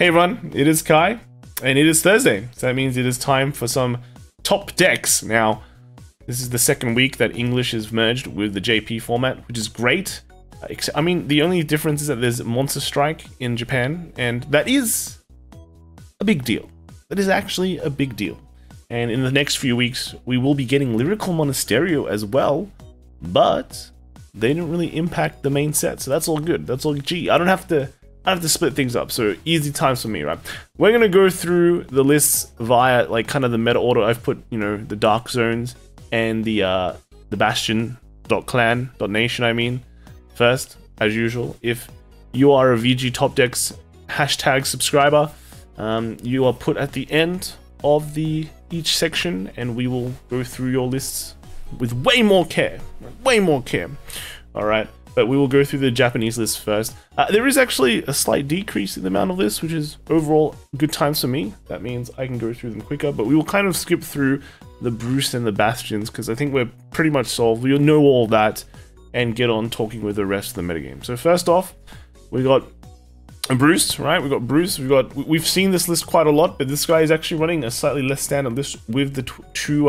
Hey everyone, it is Kai, and it is Thursday, so that means it is time for some top decks. Now, this is the second week that English is merged with the JP format, which is great. I mean, the only difference is that there's Monster Strike in Japan, and that is a big deal. That is actually a big deal. And in the next few weeks, we will be getting Lyrical Monasterio as well, but they didn't really impact the main set, so that's all good. That's all G. I have to split things up, so easy times for me, right? We're gonna go through the lists via like kind of the meta order I've put, you know, the Dark Zones and the Bastion.clan.nation, I mean, first, as usual. If you are a VG Top Decks hashtag subscriber, you are put at the end of each section, and we will go through your lists with way more care. Way more care. Alright. But we will go through the Japanese list first. There is actually a slight decrease in the amount of lists, which is overall good times for me. That means I can go through them quicker, but we will kind of skip through the Bruce and the Bastions because I think we're pretty much solved. We'll know all that and get on talking with the rest of the metagame. So first off, we got Bruce, right? We've got Bruce. We've seen this list quite a lot, but this guy is actually running a slightly less standard list with the two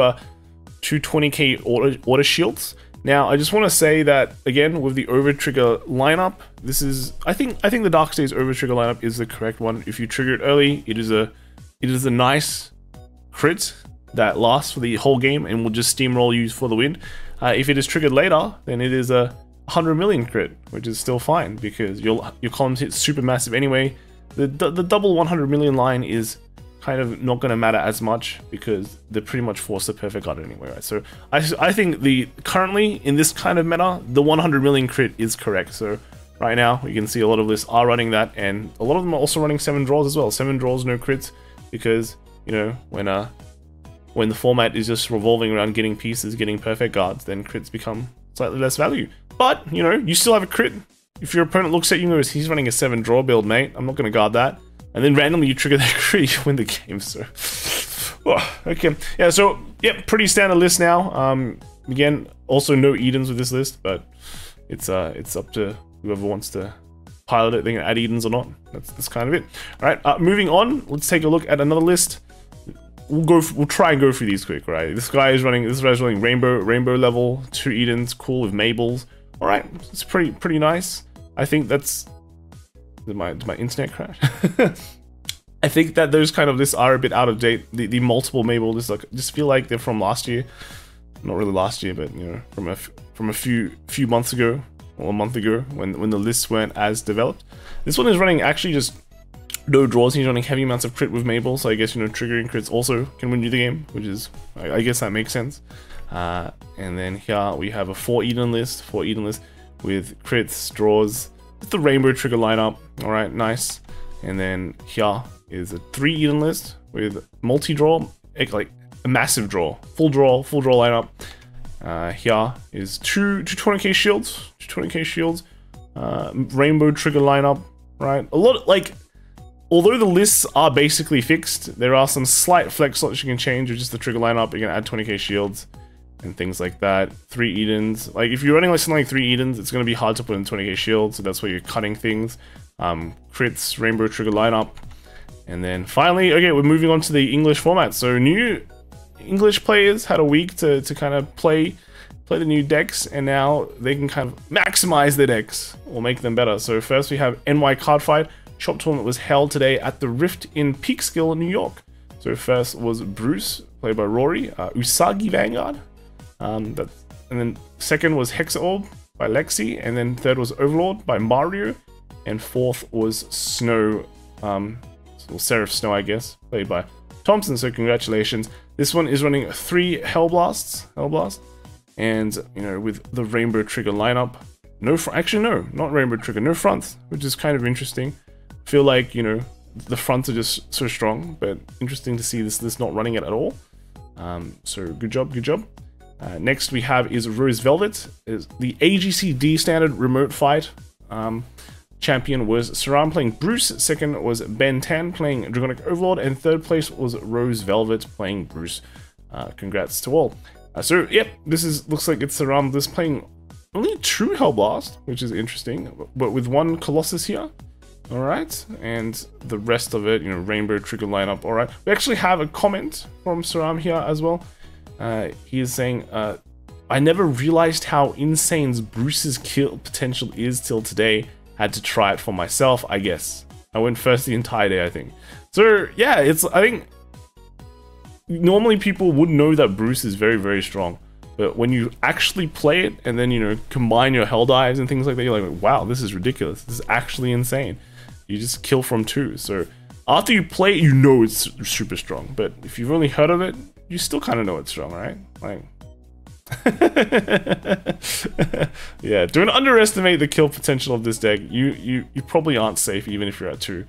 20k auto shields. Now, I just want to say that, again, with the Over Trigger lineup, this is... I think the Dark States Over Trigger lineup is the correct one. If you trigger it early, it is a nice crit that lasts for the whole game and will just steamroll you for the win. If it is triggered later, then it is a 100 million crit, which is still fine because your columns hit super massive anyway. The double 100 million line is kind of not going to matter as much because they're pretty much forced to perfect guard anyway, right? So I think currently in this kind of meta, the 100 million crit is correct. So right now you can see a lot of lists are running that, and a lot of them are also running 7 draws as well. 7 draws, no crits, because you know when the format is just revolving around getting pieces, getting perfect guards, then crits become slightly less value. But you know you still have a crit if your opponent looks at you and goes, "He's running a 7 draw build, mate. I'm not going to guard that." And then randomly you trigger that crit, you win the game, so... Oh, okay, yeah, so, yeah, pretty standard list now. Again, also no Edens with this list, but it's up to whoever wants to pilot it, they can add Edens or not. That's kind of it. Alright, moving on, let's take a look at another list. We'll try and go through these quick, right? This guy's running Rainbow level, 2 Edens, cool, with Mabels. Alright, it's pretty nice. I think that's... Did my internet crash? I think that those kind of lists are a bit out of date. The multiple Mabel lists, like, just feel like they're from last year. Not really last year, but you know, from a few months ago, or a month ago, when the lists weren't as developed. This one is running actually just no draws. He's running heavy amounts of crit with Mabel, so I guess you know triggering crits also can win you the game, which is I guess that makes sense. And then here we have a 4 Eden list with crits, draws. It's the Rainbow Trigger lineup. All right, nice. And then here is a 3 Eden list with multi-draw, like a massive draw, full draw lineup. Here is two 20k shields, Rainbow Trigger lineup, right? A lot of, like, although the lists are basically fixed, there are some slight flex slots you can change, which is the trigger lineup. You can add 20k shields and things like that. 3 Edens. Like, if you're running like something like 3 Edens, it's going to be hard to put in 20k shield, so that's where you're cutting things. Crits, Rainbow Trigger lineup. And then finally, okay, we're moving on to the English format. So new English players had a week to kind of play the new decks, and now they can kind of maximize their decks or make them better. So first we have NY Cardfight. Shop tournament was held today at the Rift in Peekskill, New York. So first was Bruce, played by Rory, Usagi Vanguard. And then second was Hexa Orb by Lexi, and then third was Overlord by Mario, and fourth was Snow, Seraph Snow, I guess, played by Thompson. So congratulations. This one is running 3 Hellblast, and you know, with the Rainbow Trigger lineup. Not Rainbow Trigger, no fronts, which is kind of interesting. I feel like, you know, the fronts are just so strong, but interesting to see this not running it at all. So good job. Next we have is Rose Velvet. Is the AGCD standard remote fight. Champion was Sarum playing Bruce, second was Ben Tan playing Dragonic Overlord, and third place was Rose Velvet playing Bruce. Congrats to all. So yep, looks like it's Sarum that's playing only 2 Hellblast, which is interesting, but with 1 Colossus here. Alright, and the rest of it, you know, Rainbow Trigger lineup. Alright, we actually have a comment from Sarum here as well. He is saying, I never realized how insane Bruce's kill potential is till today. Had to try it for myself, I guess. I went first the entire day, I think. So, yeah, it's, I think, normally people would know that Bruce is very, very strong. But when you actually play it and then, you know, combine your hell dives and things like that, you're like, wow, this is ridiculous. This is actually insane. You just kill from two. So, after you play it, you know it's super strong. But if you've only heard of it, you still kind of know it's strong, right? Like... yeah, don't underestimate the kill potential of this deck. You probably aren't safe even if you're at 2.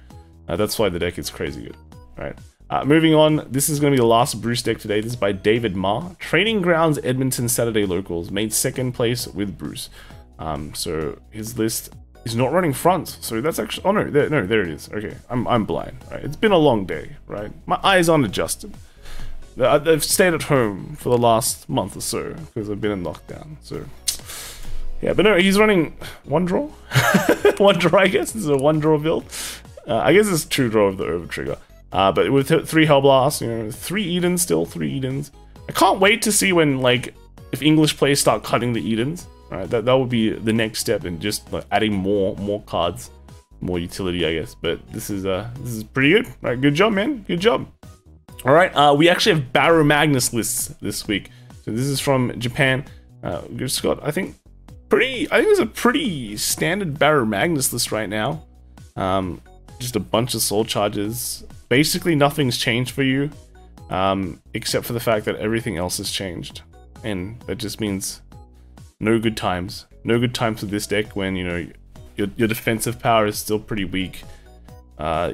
That's why the deck is crazy good. Alright, moving on. This is going to be the last Bruce deck today. This is by David Ma. Training Grounds Edmonton Saturday Locals. Made second place with Bruce. So his list is not running fronts. So that's actually... Oh no, there it is. Okay, I'm blind. Right. It's been a long day, right? My eyes aren't adjusted. I've stayed at home for the last month or so because I've been in lockdown. So, yeah, but no, he's running one draw. One draw, I guess. This is a one draw build. I guess it's two draw of the over trigger. But with three Hellblast, you know, three Edens still, three Edens. I can't wait to see when, like, if English players start cutting the Edens, right? That would be the next step in just like, adding more cards, more utility, I guess. But this is pretty good. Right, good job, man. Good job. Alright, we actually have Baromagnes lists this week. So this is from Japan. We've just got, I think, I think there's a pretty standard Baromagnes list right now. Just a bunch of soul charges. Basically nothing's changed for you, except for the fact that everything else has changed. And that just means no good times. No good times with this deck when, you know, your defensive power is still pretty weak.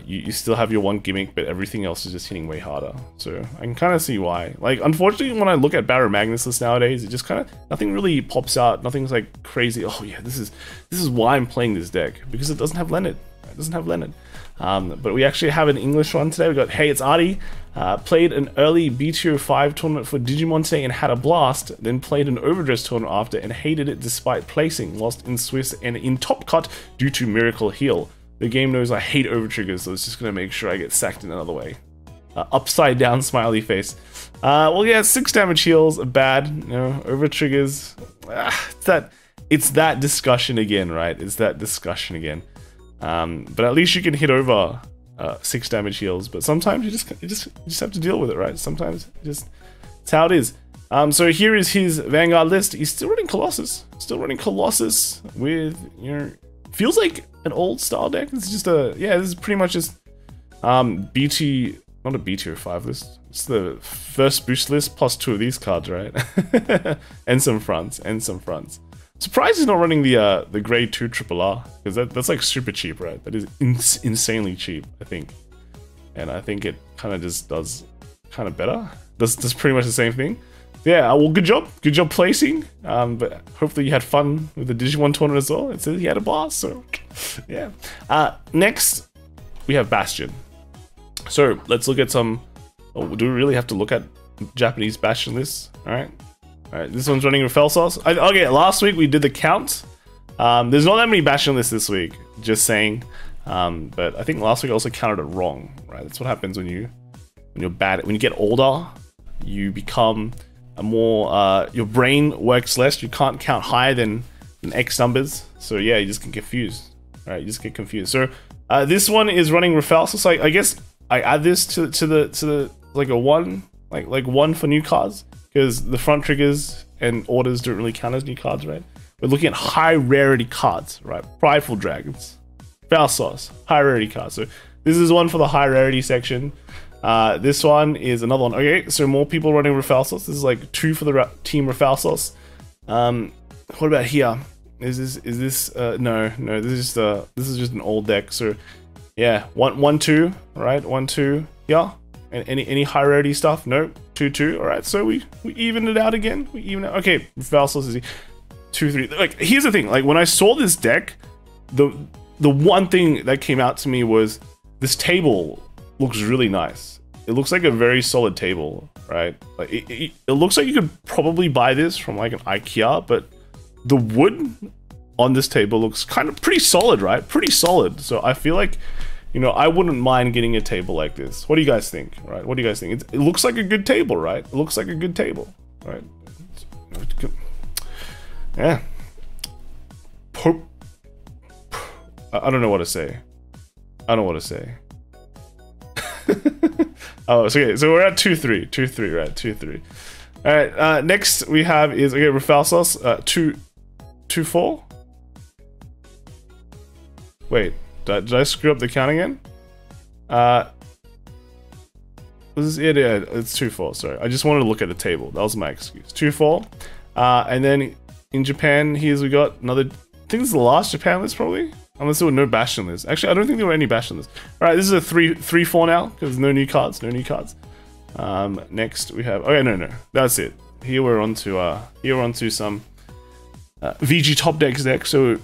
You still have your one gimmick, but everything else is just hitting way harder. So I can kind of see why. Like, unfortunately, when I look at Baromagnes lists nowadays, it just kind of nothing really pops out. Nothing's like crazy. Oh yeah, this is why I'm playing this deck, because it doesn't have Leonard. It doesn't have Leonard. But we actually have an English one today. We got Hey, it's Artie. Played an early BTO 5 tournament for Digimon today and had a blast. Then played an overdress tournament after and hated it despite placing. Lost in Swiss and in top cut due to Miracle Heal. The game knows I hate overtriggers, so it's just going to make sure I get sacked in another way. Upside down smiley face. Well, yeah, 6 damage heals are bad. You know, overtriggers. It's that discussion again, right? It's that discussion again. But at least you can hit over 6 damage heals. But sometimes you just have to deal with it, right? Sometimes it's how it is. So here is his Vanguard list. He's still running Colossus. Still running Colossus with, you know, feels like an old style deck. It's just a, yeah, this is pretty much just not a BTO5 list. It's the first boost list plus 2 of these cards, right? And some fronts, and some fronts. Surprised he's not running the grade 2 RRR, because that's like super cheap, right? That is insanely cheap, I think. And I think it kind of just does kind of better. Does pretty much the same thing. Yeah, well, good job. Good job placing. But hopefully you had fun with the Digimon tournament as well. It says he had a blast, so yeah. Next, we have Bastion. So let's look at some... Oh, do we really have to look at Japanese Bastion lists? All right. This one's running Rafalsos. Okay, last week we did the count. There's not that many Bastion lists this week, just saying. But I think last week I also counted it wrong, right? That's what happens when you're bad. When you get older, you become... your brain works less. You can't count higher than X numbers. So yeah, you just get confused. All right, you just get confused. So this one is running Rafalsos. So I guess I add this to the like a one, like one for new cards, because the front triggers and orders don't really count as new cards, right? We're looking at high rarity cards, right? Prideful Dragons, Rafalsos, high rarity cards. So this is one for the high rarity section. This one is another one. Okay, so more people running Rafalsos. This is like 2 for the team Rafalsos. What about here? No. This is just an old deck. So yeah, 1-2, right? 1-2. Yeah. And any high rarity stuff? No. 2-2. All right. So we evened it out again. Okay, Rafalsos is 2-3. Like, here's the thing. Like, when I saw this deck, the one thing that came out to me was this table looks really nice. It looks like a very solid table, right? Like it looks like you could probably buy this from like an IKEA, but the wood on this table looks kind of pretty solid, right? Pretty solid. So I feel like, you know, I wouldn't mind getting a table like this. What do you guys think, right? What do you guys think? It looks like a good table, right? It looks like a good table, right? Yeah. I don't know what to say. I don't know what to say. Oh, so, okay, so we're at 2-3. 2-3, right? 2-3. Alright, next we have is, okay, Rafalsos, 2-4? Wait, did I screw up the count again? Was this, yeah, it's 2-4, sorry. I just wanted to look at the table. That was my excuse. 2-4. And then in Japan, here's we got another, I think this is the last Japan list, probably. Unless there were no Bastion lists. Actually, I don't think there were any Bastion lists. Alright, this is a 3-4 now, because no new cards, no new cards. Next we have, okay, no, that's it. Here we're on to, some VG top decks deck. So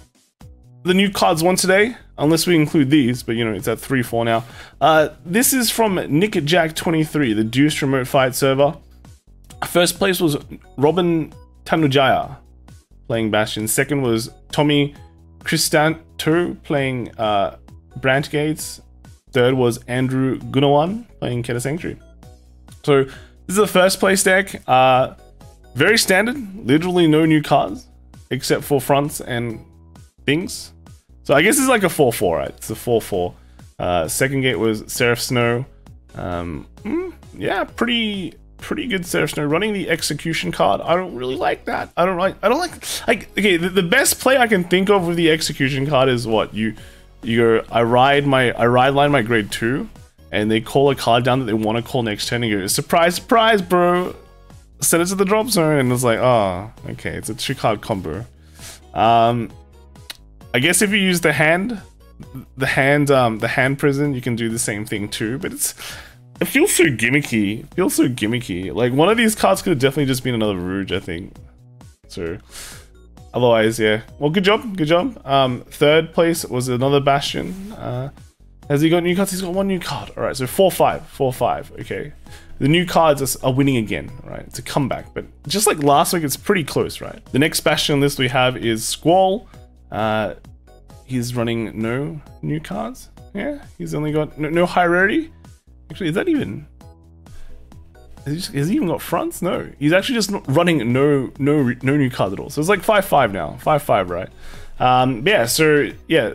the new cards won today, unless we include these, but you know, it's at 3-4 now. This is from NickJack23, the Deuce Remote Fight server. First place was Robin Tanujaya playing Bastion. Second was Tommy Cristanto playing Brandt Gates. Third was Andrew Gunawan playing Keta Sanctuary. So this is the first place deck. Very standard, literally no new cards except for fronts and things. So I guess it's like a 4-4, right? It's a 4-4. Second gate was Seraph Snow. Yeah, pretty good Seraph Snow running the execution card. I don't really like that. I don't like okay, the best play I can think of with the execution card is what you go, I ride line my grade 2. And they call a card down that they want to call next turn and go, surprise, surprise, bro. Send it to the drop zone. And it's like, oh, okay. It's a 2-card combo. I guess if you use the hand prison, you can do the same thing too. But it feels so gimmicky. It feels so gimmicky. Like one of these cards could have definitely just been another Rouge, I think. So otherwise, yeah. Well, good job. Good job. Third place was another Bastion. Has he got new cards? He's got one new card. All right, so 4-5, 4-5, okay. The new cards are winning again, right? It's a comeback, but just like last week, it's pretty close, right? The next Bastion list we have is Squall. He's running no new cards. Yeah, he's only got no high rarity. Actually, is that even... Has he even got fronts? No, he's actually just not running no new cards at all. So it's like 5-5 now, 5-5, right? Yeah, so yeah.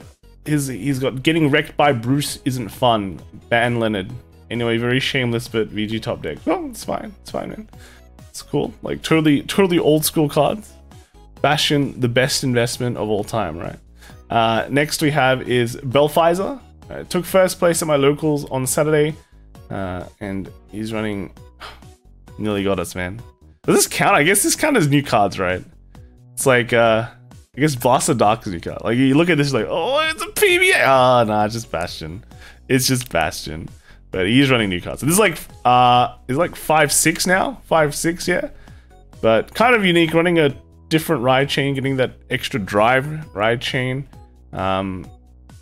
He's got getting wrecked by Bruce isn't fun. Ban Leonard. Anyway, very shameless, but VG top deck. Well, it's fine. It's fine, man. It's cool. Like totally old school cards. Bastion, the best investment of all time, right? Next we have is Belfizer. Took first place at my locals on Saturday, and he's running. Nearly got us, man. Does this count? I guess this counts as new cards, right? It's like I guess Blaster Dark is new card. Like you look at this, you're like, oh, it's a PBA. Ah, oh, nah, it's just Bastion. It's just Bastion. But he's running new cards. So this is like, it's like 5-6 now, 5-6, yeah. But kind of unique, running a different ride chain, getting that extra drive ride chain. I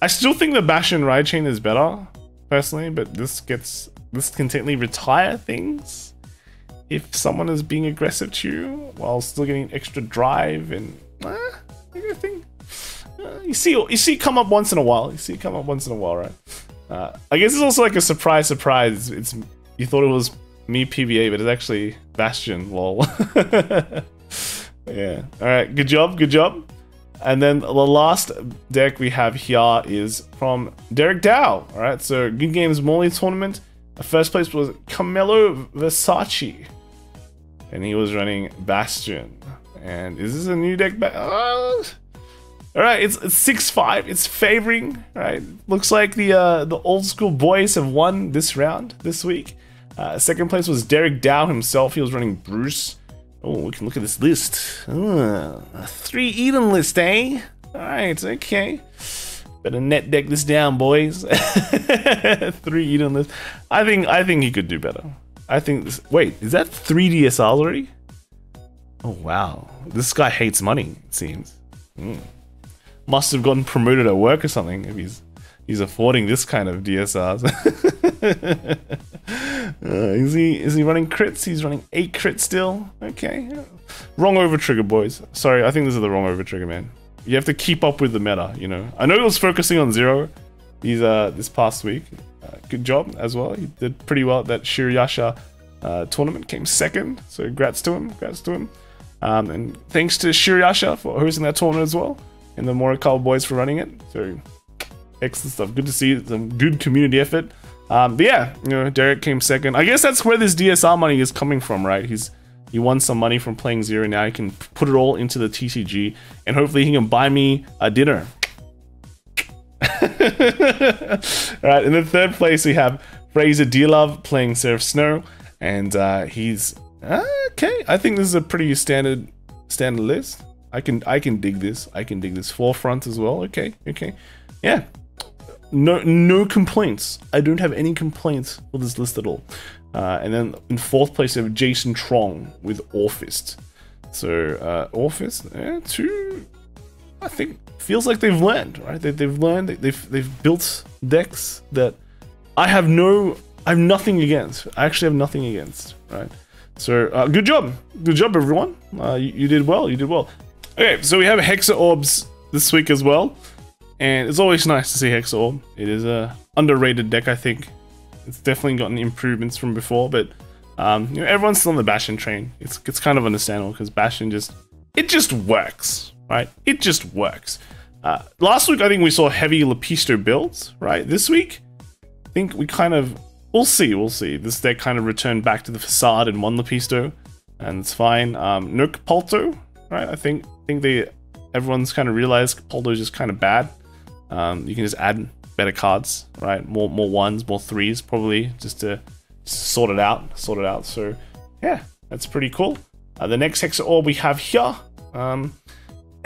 still think the Bastion ride chain is better, personally. But this can technically retire things if someone is being aggressive to you while still getting extra drive and. You see come up once in a while. You see it come up once in a while, right? I guess it's also like a surprise, surprise. It's you thought it was me PBA, but it's actually Bastion. Lol. Yeah. All right. Good job. Good job. And then the last deck we have here is from Derek Dow. All right. So Good Games Morley tournament. The first place was Camelo Versace, and he was running Bastion. And is this a new deck? All right, it's 6-5. It's favoring, right? Looks like the old school boys have won this round this week. Second place was Derek Dow himself. He was running Bruce. Oh, we can look at this list. A 3 Eden list, eh? All right, okay. Better net deck this down, boys. 3 Eden list. I think he could do better. I think. Wait, is that 3 DSRs already? Oh wow, this guy hates money, it seems. Must have gotten promoted at work or something if he's affording this kind of DSRs. Is he running crits? He's running 8 crits still. Okay. Wrong over trigger, boys. Sorry, I think this is the wrong over trigger, man. You have to keep up with the meta, you know. I know he was focusing on Zero this past week. Good job as well. He did pretty well at that Shiryasha tournament. Came second, so grats to him. Grats to him. And thanks to Shiryasha for hosting that tournament as well, and the Morikawa boys for running it. So excellent stuff. Good to see some good community effort. But yeah, you know, Derek came second. I guess that's where this DSR money is coming from, right? He won some money from playing Zero. Now he can put it all into the TCG, and hopefully he can buy me a dinner. Alright, in the third place we have Fraser D-Love playing Seraph Snow, and he's okay. I think this is a pretty standard list. I can dig this. I can dig this. Forefront as well. Okay, okay, yeah. No complaints. I don't have any complaints for this list at all. And then in fourth place we have Jason Trong with Orfist. So Orfist, two. I think feels like they've learned, right? They've learned. They've built decks that I have nothing against. I actually have nothing against, right? So good job, everyone. You did well. You did well. Okay, so we have Hexa Orbs this week as well. And it's always nice to see Hexa Orb. It is a underrated deck, I think. It's definitely gotten improvements from before, but you know, everyone's still on the Bastion train. It's kind of understandable because Bastion just works, right? It just works. Last week I think we saw heavy Lapisto builds, right? This week I think we kind of we'll see. This deck kind of returned back to the facade and won Lapisto, and it's fine. No Capolto, right? I think everyone's kind of realized Capolto is just kind of bad. You can just add better cards, right? More ones, more threes, probably, just to sort it out. So yeah, that's pretty cool. The next Hexa Orb we have here.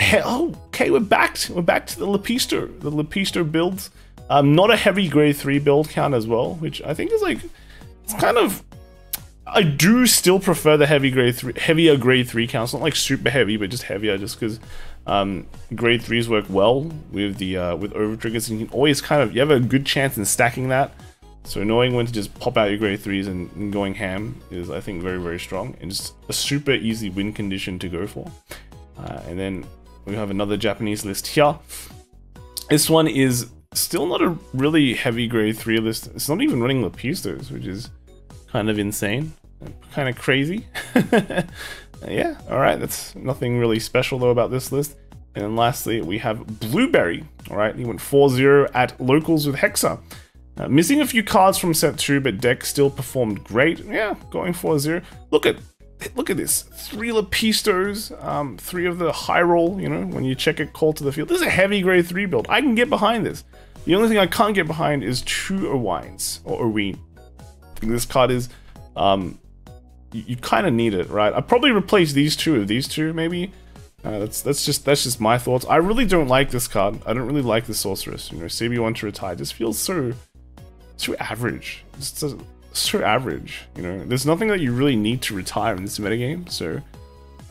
Okay, we're back to the Lapisto. The Lapisto builds. Not a heavy grade 3 build count as well, which I think is like, it's kind of, I do still prefer the heavier grade 3 counts, not like super heavy, but just heavier, just because grade 3s work well with the with over triggers, and you can always kind of, you have a good chance in stacking that. So knowing when to just pop out your grade 3s and going ham is, I think, very, very strong, and just a super easy win condition to go for. And then we have another Japanese list here. This one is still not a really heavy grade 3 list. It's not even running Lapistos, which is kind of insane, kind of crazy. Yeah, all right, that's nothing really special though about this list. And then lastly, we have Blueberry. All right, he went 4-0 at locals with Hexa. Missing a few cards from set 2, but deck still performed great. Yeah, going 4-0. Look at this. 3 Lapistos, 3 of the high roll, you know, when you check it, call to the field. This is a heavy grade 3 build. I can get behind this. The only thing I can't get behind is 2 Owines, or Owine. I think this card is, you kind of need it, right? I'd probably replace these two with these two, maybe. That's just my thoughts. I really don't like this card. I don't really like the Sorceress. You know, CB1 to retire just feels so average. It's just so average, you know. There's nothing that you really need to retire in this metagame, so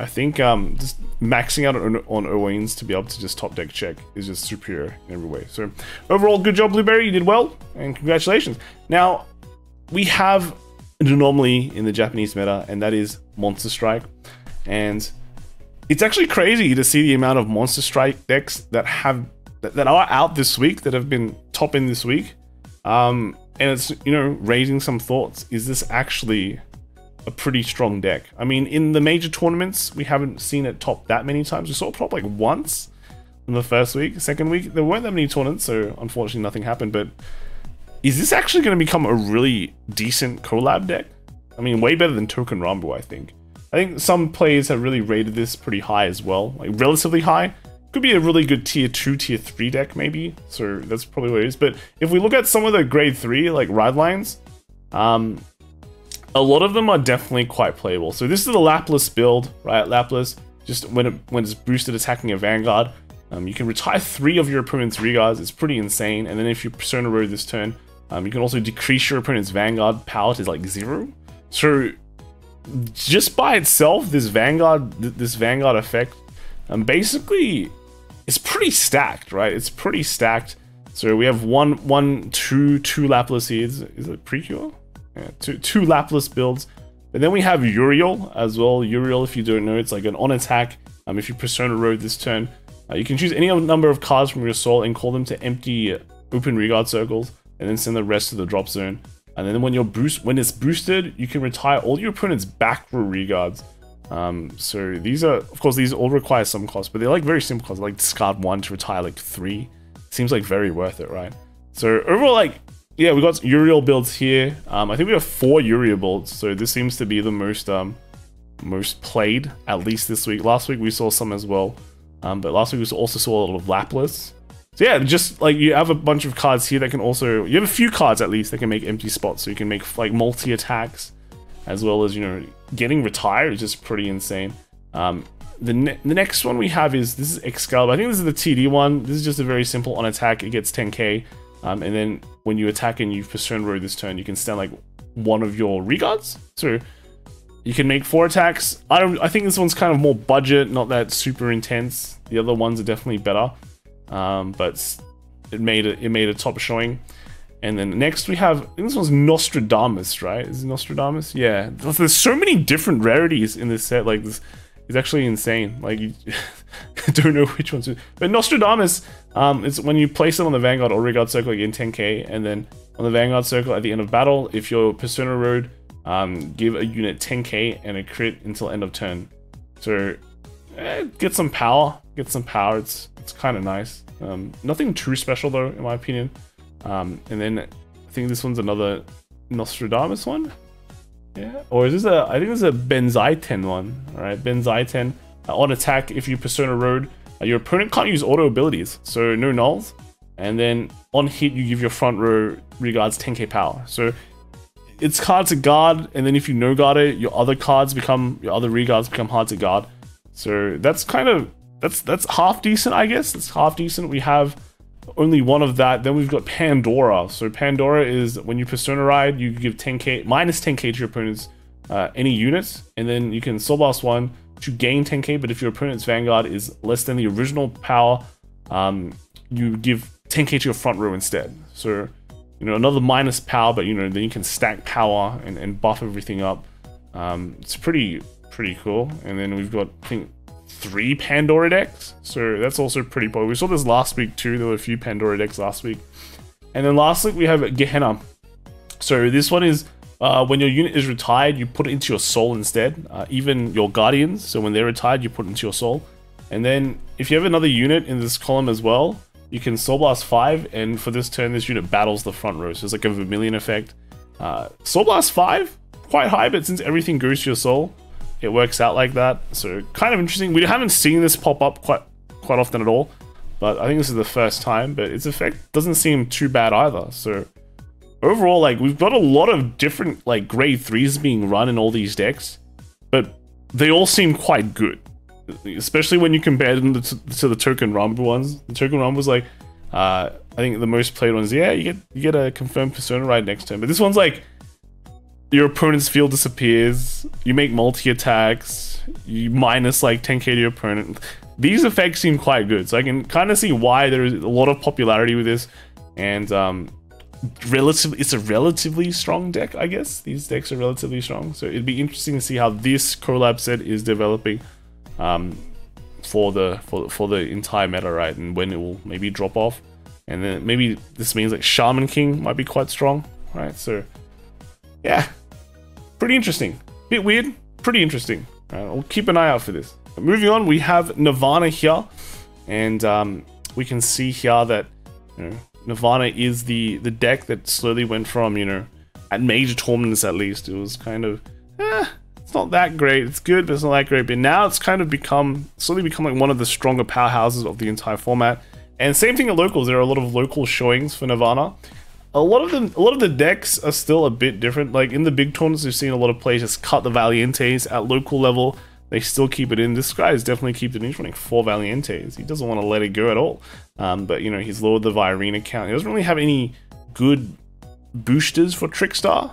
I think just maxing out on Owines to be able to just top deck check is just superior in every way. So overall, good job, Blueberry. You did well, and congratulations. Now, we have an anomaly in the Japanese meta, and that is Monster Strike. And it's actually crazy to see the amount of Monster Strike decks that are out this week, that have been topping this week. And it's, you know, raising some thoughts. Is this actually a pretty strong deck? I mean, in the major tournaments, we haven't seen it top that many times. We saw it top like once in the first week. Second week, there weren't that many tournaments, so unfortunately nothing happened. But is this actually going to become a really decent collab deck? I mean, way better than Token Rambu, I think. I think some players have really rated this pretty high as well, like relatively high. Could be a really good tier 2, tier 3 deck maybe, so that's probably what it is. But if we look at some of the grade 3, like ride lines, a lot of them are definitely quite playable. So this is the Laplace build, right? Laplace, just when it's boosted attacking a Vanguard, you can retire 3 of your opponent's rearguards. It's pretty insane. And then if you Persona Road this turn, you can also decrease your opponent's Vanguard power to like 0. So just by itself, this Vanguard effect, basically, it's pretty stacked, right? It's pretty stacked. So we have two Laplace here. Is it Precure? Yeah, two Laplace builds. And then we have Uriel as well. Uriel, if you don't know, it's like an on attack. If you Persona Road this turn, You can choose any number of cards from your soul and call them to empty open rearguard circles, and then send the rest to the drop zone. And then when it's boosted, you can retire all your opponent's back row rearguards. So these are, of course, these all require some cost, but they're like very simple costs, like discard one to retire like three. Seems like very worth it, right? So overall, like, yeah, we got Uriel builds here. I think we have 4 Uriel builds, so this seems to be the most played, at least this week. Last week we saw some as well, but last week we also saw a lot of Laplace. So yeah, just like you have a bunch of cards here that can also, you have a few cards at least that can make empty spots, so you can make like multi attacks, as well as, you know, getting retired is just pretty insane. The next one we have is, this is Excalibur. I think this is the TD one. This is just a very simple on attack. It gets 10k. And then when you attack and you Persona Road this turn, you can stand like one of your rearguards. So you can make 4 attacks. I think this one's kind of more budget, not that super intense. The other ones are definitely better. But it made a top showing. And then next we have, I think this one's Nostradamus, right? Is it Nostradamus? Yeah. There's so many different rarities in this set. Like, this is actually insane. Like, you don't know which one's. But Nostradamus, it's when you place it on the Vanguard or Rearguard Circle, you gain 10k. And then on the Vanguard Circle at the end of battle, if your Persona Road, give a unit 10k and a crit until end of turn. So, get some power. Get some power. It's kind of nice. Nothing too special, though, in my opinion. And then I think this one's another Nostradamus one, yeah, or is this a, I think this is a Benzaiten one. All right, Benzaiten, on attack, if you Persona Road, your opponent can't use auto abilities, so no nulls, and then on hit you give your front row rearguards 10k power. So it's hard to guard, and then if you no guard it, your other rearguards become hard to guard. So that's kind of, that's half decent, I guess. It's half decent. We have only one of that. Then we've got Pandora. So Pandora is when you Persona Ride, you give 10k, minus 10k to your opponent's any unit, and then you can Soul Blast one to gain 10k. But if your opponent's Vanguard is less than the original power, you give 10k to your front row instead. So, you know, another minus power, but, you know, then you can stack power and buff everything up. It's pretty cool. And then we've got, I think, 3 Pandora decks, so that's also pretty popular. We saw this last week too. There were a few Pandora decks last week. And then lastly we have Gehenna. So this one is, when your unit is retired, you put it into your soul instead, even your guardians. So when they're retired, you put it into your soul, and then if you have another unit in this column as well, you can Soul Blast 5, and for this turn this unit battles the front row. So it's like a Vermilion effect. Soul Blast 5, quite high, but since everything goes to your soul, it works out like that. So kind of interesting. We haven't seen this pop up quite often at all, but I think this is the first time. But its effect doesn't seem too bad either. So overall, like, we've got a lot of different like grade 3s being run in all these decks, but they all seem quite good, especially when you compare them to the Token Rambu ones. The Token Rambu was like, I think the most played ones. Yeah, you get a confirmed Persona Ride next turn, but this one's like, your opponent's field disappears, you make multi-attacks, you minus like 10k to your opponent. These effects seem quite good, so I can kind of see why there is a lot of popularity with this. And it's a relatively strong deck, I guess. These decks are relatively strong, so it'd be interesting to see how this collab set is developing for the entire meta, right? And when it will maybe drop off, and then maybe this means like Shaman King might be quite strong, right? So yeah, pretty interesting. Bit weird, pretty interesting. We'll keep an eye out for this. But moving on, we have Nirvana here, and we can see here that, you know, Nirvana is the deck that slowly went from, you know, at major tournaments at least, it was kind of, it's not that great. It's good, but it's not that great. But now it's kind of slowly become like one of the stronger powerhouses of the entire format. And same thing at locals. There are a lot of local showings for Nirvana. A lot of the decks are still a bit different. Like in the big tournaments, we've seen a lot of players just cut the Valientes. At local level, they still keep it in. This guy is definitely keeping it in. He's running 4 Valientes. He doesn't want to let it go at all. But, you know, he's lowered the Virena count. He doesn't really have any good boosters for Trickstar.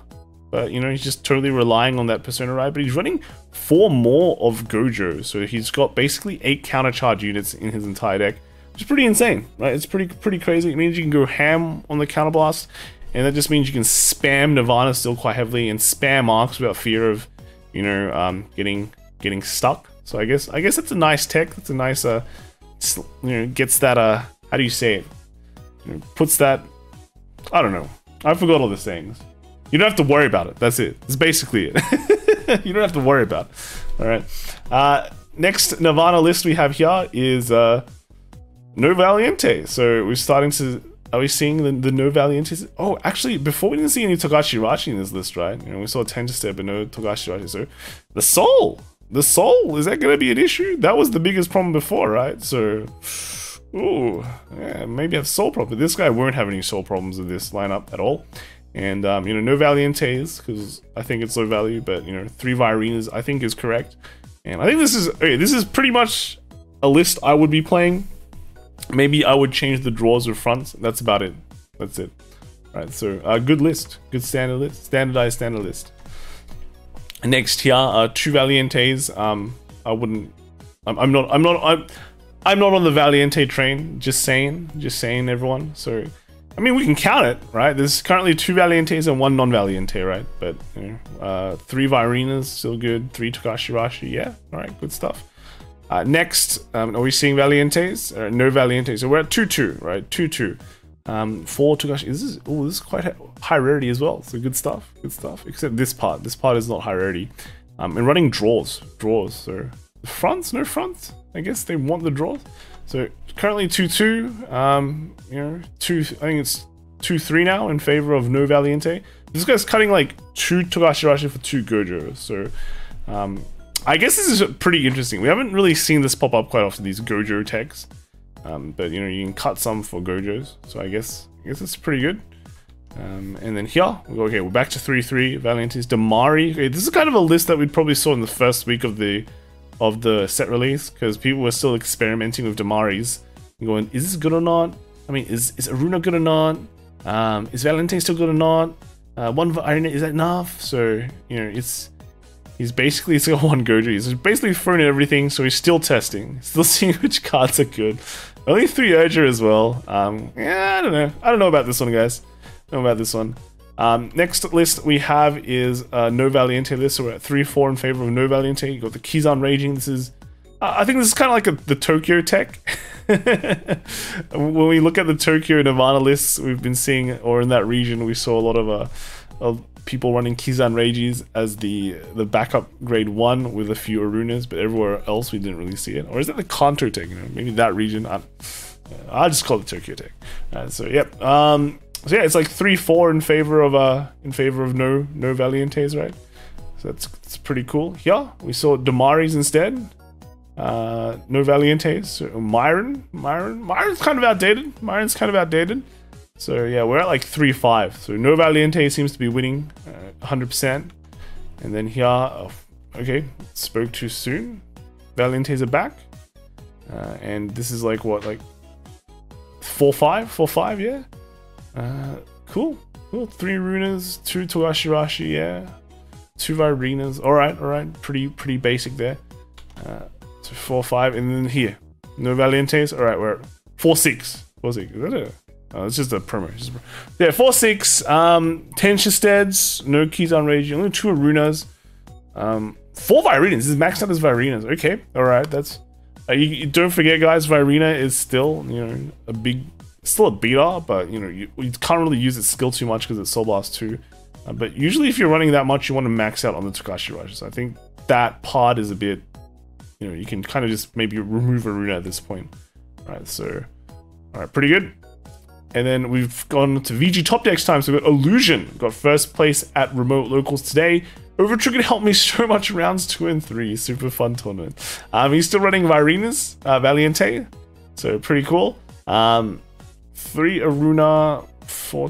But, you know, he's just totally relying on that Persona Ride. But he's running 4 more of Gojo. So he's got basically 8 countercharge units in his entire deck. It's pretty insane, right? It's pretty crazy. It means you can go ham on the counterblast, and that just means you can spam Nirvana still quite heavily and spam Arcs without fear of, you know, getting stuck. So I guess that's a nice tech. That's a nice gets that, how do you say it? Puts that, I don't know. I forgot all the sayings. You don't have to worry about it. That's it. That's basically it. You don't have to worry about it. All right. Next Nirvana list we have here is No Valiente. So we're starting to... Are we seeing the No Valientes? Oh, actually, before we didn't see any Togashirachi in this list, right? You know, we saw Tenjiste, but no Togashirachi. So the soul. The soul. Is that going to be an issue? That was the biggest problem before, right? So... Ooh, yeah, maybe have soul problems. This guy won't have any soul problems with this lineup at all. And, you know, no Valientes, because I think it's low value, but, you know, 3 Virinas I think is correct. And I think this is, okay, this is pretty much a list I would be playing. Maybe I would change the draws or fronts. That's about it. That's it. All right, so, good list. Good standard list. Standardized standard list. Next here are 2 Valientes. I wouldn't... I'm not on the Valiente train, just saying everyone. So, I mean, we can count it, right? There's currently 2 Valientes and 1 non-Valiente, right? But, you know, 3 Virinas, still good. 3 Togashirashi, yeah, all right, good stuff. Next, are we seeing Valientes? No Valientes, so we're at 2-2, right, 2-2. 4 Togashirashi, this is quite high rarity as well, so good stuff. Except this part is not high rarity. And running draws, so fronts, no fronts? I guess they want the draws. So currently 2-2, you know, I think it's 2-3 now in favor of No Valiente. This guy's cutting like 2 Togashirashi for 2 Gojo. So I guess this is pretty interesting. We haven't really seen this pop up quite often, these Gojo techs. But you know, you can cut some for Gojos. So I guess it's pretty good. And then here, okay, we're back to 3-3, Valientes, Damari. Okay, this is kind of a list that we probably saw in the first week of the set release, because people were still experimenting with Damaris and going, is this good or not? I mean, is Aruna good or not? Is Valente still good or not? 1 Aruna, is that enough? So, you know, he's basically still 1 Gojo. He's basically thrown at everything, so he's still testing, still seeing which cards are good. Only 3 Urger as well. Yeah, I don't know about this one, guys. I don't know about this one. Next list we have is No Valiente list, so we're at 3-4 in favor of No Valiente. You got the Kizan Raging. This is, I think this is kind of like the Tokyo tech. When we look at the Tokyo Nirvana lists we've been seeing, or in that region, we saw a lot of people running Kizan Ragis as the backup grade 1 with a few Arunas, but everywhere else we didn't really see it. Or is that the Kanto tech? You know, maybe that region. I just call it Tokyo tech. So yep. So yeah, it's like 3-4 in favor of no Valientes, right? So that's pretty cool. Here we saw Damaris instead. No Valientes. So Myron's kind of outdated. So yeah, we're at like 3-5. So no Valiente seems to be winning 100%. And then here, okay, spoke too soon. Valientes are back, and this is like what, like 4-5, yeah. Cool. 3 Runas, 2 Togashirashi, yeah. 2 Virinas. All right. Pretty basic there. So 4-5, and then here, no Valientes. All right, we're at 4-6. 4-6. Is that it? Oh, it's just a promo. Yeah, 4-6. 10 Shisteds, no Kizan Raging, only 2 Runas. 4 Virinas. This is maxed up as Virinas. Okay, all right. That's you don't forget, guys. Virina is still, you know, a big. Still a beater, but you know, you can't really use its skill too much because it's Soul Blast 2. But usually if you're running that much, you want to max out on the Togashirashi. So I think that part is a bit, you know, you can kind of just maybe remove Aruna at this point. Alright, so, alright, pretty good. And then we've gone to VG Top Decks time, so we've got Illusion. Got first place at Remote Locals today. Over Trigger helped me so much rounds 2 and 3. Super fun tournament. He's still running Virinas, Valiente. So pretty cool. 3 Aruna, 4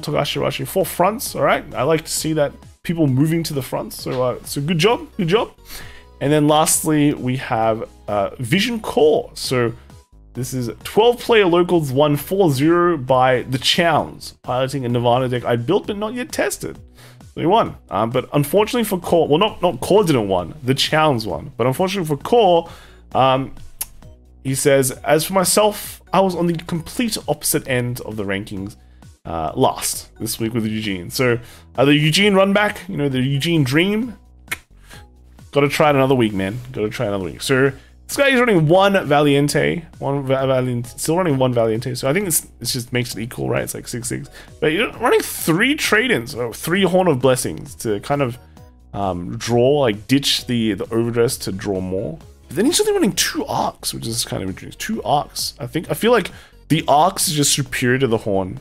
Togashirashi, 4 fronts. All right, I like to see that people moving to the fronts. So, so good job. And then lastly, we have Vision Core. So this is 12-player locals 140 by the Chowns, piloting a Nirvana deck I built but not yet tested. They won, but unfortunately for Core, well, not Core didn't won, the Chowns won. But unfortunately for Core, he says, as for myself, I was on the complete opposite end of the rankings last this week with Eugene. So the Eugene run back, you know, the Eugene dream. Got to try it another week, man. So This guy is running one Valiente, so I think it just makes it equal, right? It's like 6-6. But you're running 3 trade-ins, or 3 Horn of Blessings to kind of draw, like ditch the overdress to draw more. But then he's only running 2 arcs, which is kind of interesting. 2 arcs. I feel like the arcs is just superior to the horn.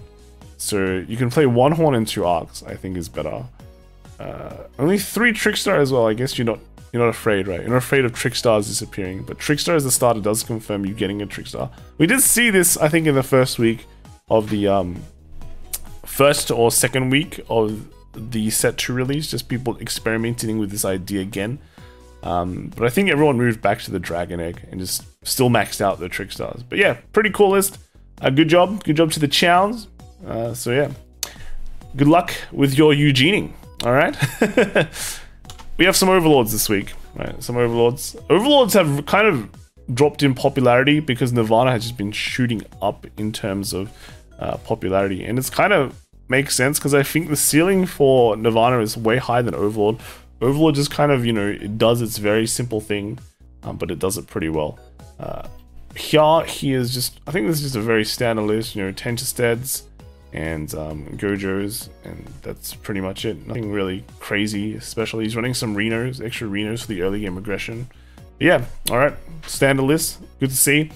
So you can play 1 horn and 2 arcs, I think is better. Only 3 Trickstar as well. I guess you're not afraid, right? You're not afraid of Trickstars disappearing, but Trickstar as the starter does confirm you getting a Trickstar. We did see this, I think, in the first week of the first or second week of the set 2 release, just people experimenting with this idea again. But I think everyone moved back to the Dragon Egg and just still maxed out the Trickstars. But yeah, pretty cool list. Good job to the Chowns. So yeah, good luck with your Eugening. All right. We have some Overlords this week, right? Some Overlords. Overlords have kind of dropped in popularity because Nirvana has just been shooting up in terms of popularity, and it's kind of makes sense because I think the ceiling for Nirvana is way higher than Overlord. Overlord just kind of, you know, it does its very simple thing, but it does it pretty well. Here is just, I think this is just a very standard list, you know, Tenchesteads and Gojos, and that's pretty much it. Nothing really crazy, especially he's running some Renos, extra Renos for the early game aggression. But yeah, all right, standard list, good to see.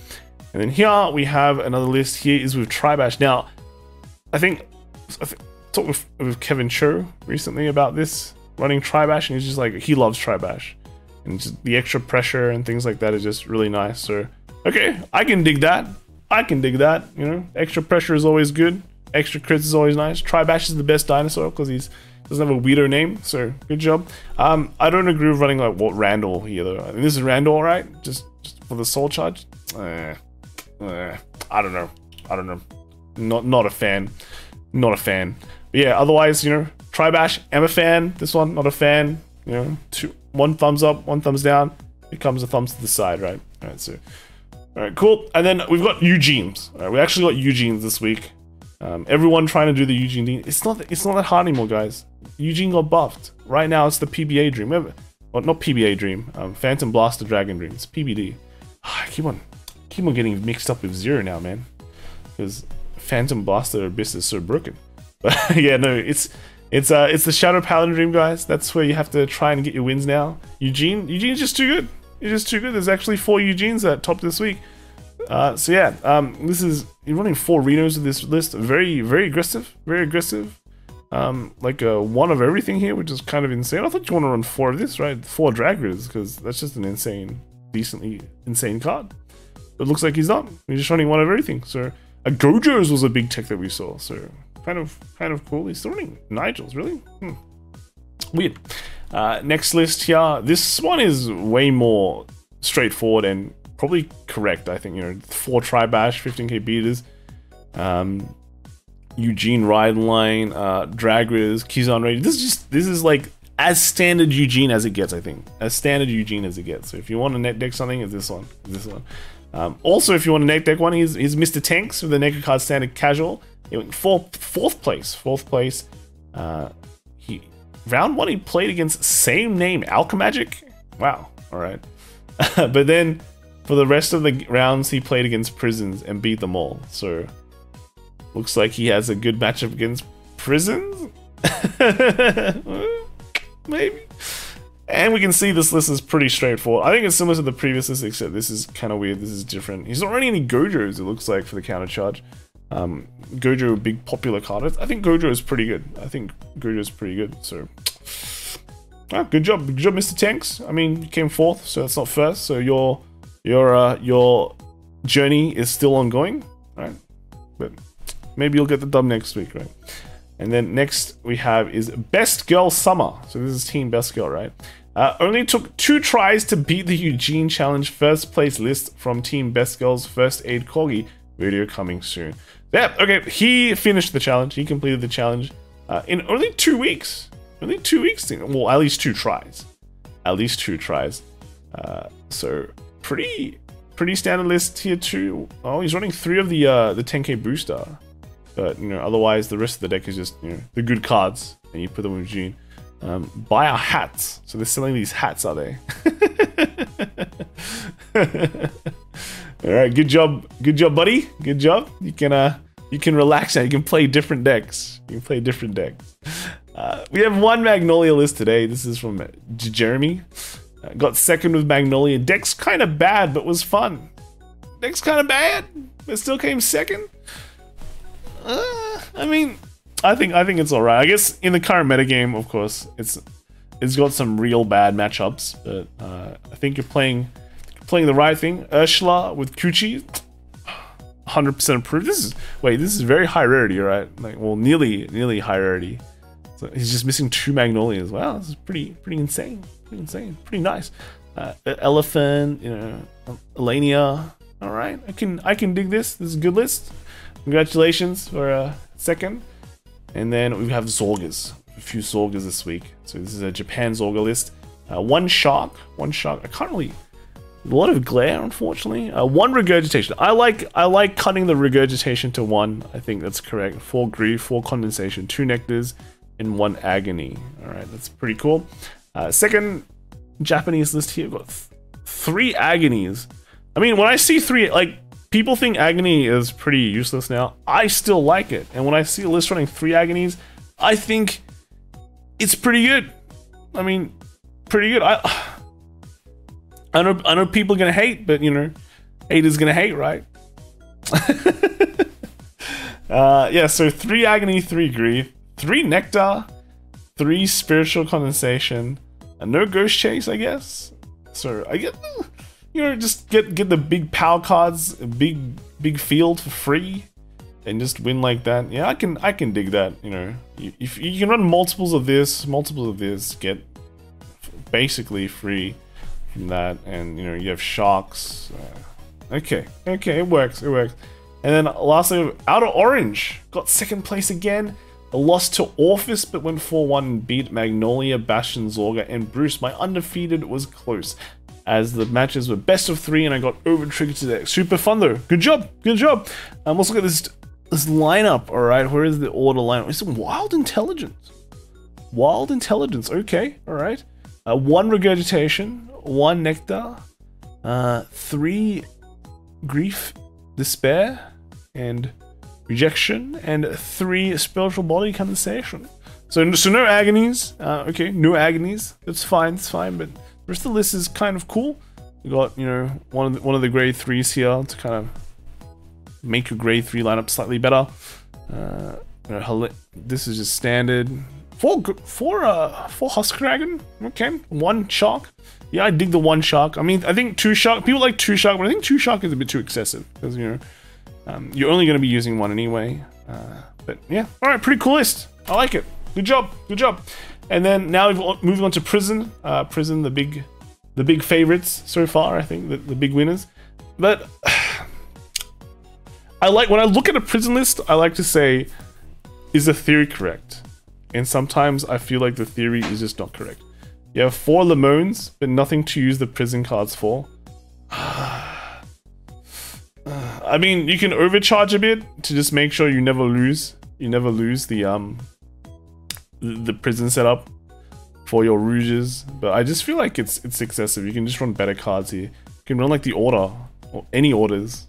And then here we have another list. Here is with Tribash. Now, I talked with Kevin Cho recently about this, running Tribash, and he's just like, he loves Tribash, and just the extra pressure and things like that is just really nice. So, okay, I can dig that. I can dig that. You know, extra pressure is always good. Extra crits is always nice. Tribash is the best dinosaur because he doesn't have a weirdo name, so good job. I don't agree with running like Randall here though. I mean, this is Randall, right? Just for the soul charge. I don't know. Not a fan. Not a fan. But yeah, otherwise, you know, Tribash, I'm a fan. This one, not a fan. You know, one thumbs up, one thumbs down. Becomes a thumbs to the side, right? Alright, so alright, cool. And then we've got Eugenes. Alright, we actually got Eugenes this week. Everyone trying to do the Eugene thing. It's not that hard anymore, guys. Eugene got buffed. Right now it's the PBA dream. Remember? Well, not PBA dream. Phantom Blaster Dragon Dream. It's PBD. I keep on getting mixed up with Zero now, man. Because Phantom Blaster Abyss is so broken. But yeah, no, it's the Shadow Paladin Dream, guys. That's where you have to try and get your wins now. Eugene's just too good. It's just too good. There's actually 4 Eugenes that topped this week. So yeah, this is, you're running 4 Renos of this list. Very, very aggressive. Like a 1 of everything here, which is kind of insane. I thought you want to run 4 of this, right? 4 Dragras, because that's just an insane, decently insane card. But it looks like he's not. He's just running 1 of everything. So a Gojo's was a big tech that we saw. So kind of cool. He's still running Nigels, really? Weird. Next list here. This one is way more straightforward and probably correct, I think. You know, 4 Tribash, 15k beaters, Eugene Rideline, Dragras, Kizan Raid. This is like as standard Eugene as it gets, I think. As standard Eugene as it gets. So if you want to net deck something, it's this one. Also, if you want to net deck one, he's Mr. Tanks with the Naked Card Standard Casual. He went fourth place. He round 1 he played against same name Alchemagic. Wow. All right. But then for the rest of the rounds, he played against Prisons and beat them all. So, looks like he has a good matchup against Prisons? Maybe. And we can see this list is pretty straightforward. I think it's similar to the previous list, except this is kind of weird. This is different. He's not running any Gojos, it looks like, for the counter charge. Gojo, a big popular card. I think Gojo is pretty good. So, ah, good job, Mr. Tanks. I mean, you came 4th, so that's not first. So, your journey is still ongoing, right? But maybe you'll get the dub next week, right? And then next we have is Best Girl Summer. So this is Team Best Girl, right? Only took 2 tries to beat the Eugene Challenge first place list from Team Best Girl's First Aid Corgi. Video coming soon. Yeah, okay, he finished the challenge. He completed the challenge in only 2 weeks. Only 2 weeks? Well, at least 2 tries. At least 2 tries. So... Pretty standard list tier 2. Oh, he's running 3 of the 10k booster, but you know, otherwise the rest of the deck is just, you know, the good cards, and you put them with Gene. Buy our hats. So they're selling these hats, are they? All right, good job, buddy. Good job. You can relax now. You can play different decks. You can play different decks. We have one Magnolia list today. This is from Jeremy. Got second with Magnolia. Deck's kind of bad, but was fun. Deck's kind of bad, but still came second. I mean, I think it's all right. I guess in the current metagame, of course, it's got some real bad matchups, but I think you're playing the right thing. Ursula with Kuchi, 100% approved. This is very high rarity, right? Like, well, nearly high rarity. So he's just missing two Magnolias. Wow, this is pretty insane. Pretty insane. Pretty nice. Elephant, you know, Elania. All right, I can dig this. This is a good list. Congratulations for a second. And then we have Zorgas. A few Zorgas this week. So this is a Japan Zorga list. One shark. I can't really. A lot of glare, unfortunately. One regurgitation. I like cutting the regurgitation to one. I think that's correct. 4 grief, 4 condensation, 2 nectars, and 1 agony. All right, that's pretty cool. Second Japanese list here. We've got 3 agonies. I mean, when I see 3, like, people think agony is pretty useless now. I still like it, and when I see a list running 3 agonies, I think it's pretty good. I mean, pretty good. I know people are gonna hate, but you know, haters gonna hate, right? Yeah, so 3 agony, 3 grief, 3 nectar, 3 spiritual condensation, and no ghost chase, I guess. So I get, you know, just get the big power cards, big field for free, and just win like that. Yeah, I can dig that. You know, if you can run multiples of this, get basically free. That, and you know, you have sharks. Okay, it works. And then lastly, Outer Orange got second place again. A loss to Orfist, but went 4-1 and beat Magnolia, Bastion, Zorga, and Bruce. My undefeated was close, as the matches were best of 3, and I got over triggered today. Super fun though. Good job. Let's look at this lineup. All right, where is the order lineup? It's Wild Intelligence. Okay, all right. 1 regurgitation. 1 nectar, 3 grief, despair, and rejection, and 3 spiritual body condensation. So no agonies. Okay, no agonies. It's fine. But the rest of the list is kind of cool. You got, you know, one of the grade 3s here to kind of make your grade 3 lineup slightly better. You know, this is just standard. 4 Huskragon. Okay, 1 shark. Yeah, I dig the 1 shark. I mean, I think 2 shark. People like 2 shark, but I think 2 shark is a bit too excessive because, you know, you're only going to be using 1 anyway. But yeah, all right, pretty cool list. I like it. Good job. And then now we've moved on to prison. Prison, the big favorites so far. I think the big winners. But I like when I look at a prison list. I like to say, is the theory correct? And sometimes I feel like the theory is just not correct. You have 4 Lamones, but nothing to use the prison cards for. I mean, you can overcharge a bit to just make sure you never lose. You never lose the prison setup for your rouges. But I just feel like it's excessive. You can just run better cards here. You can run like the order, or any orders,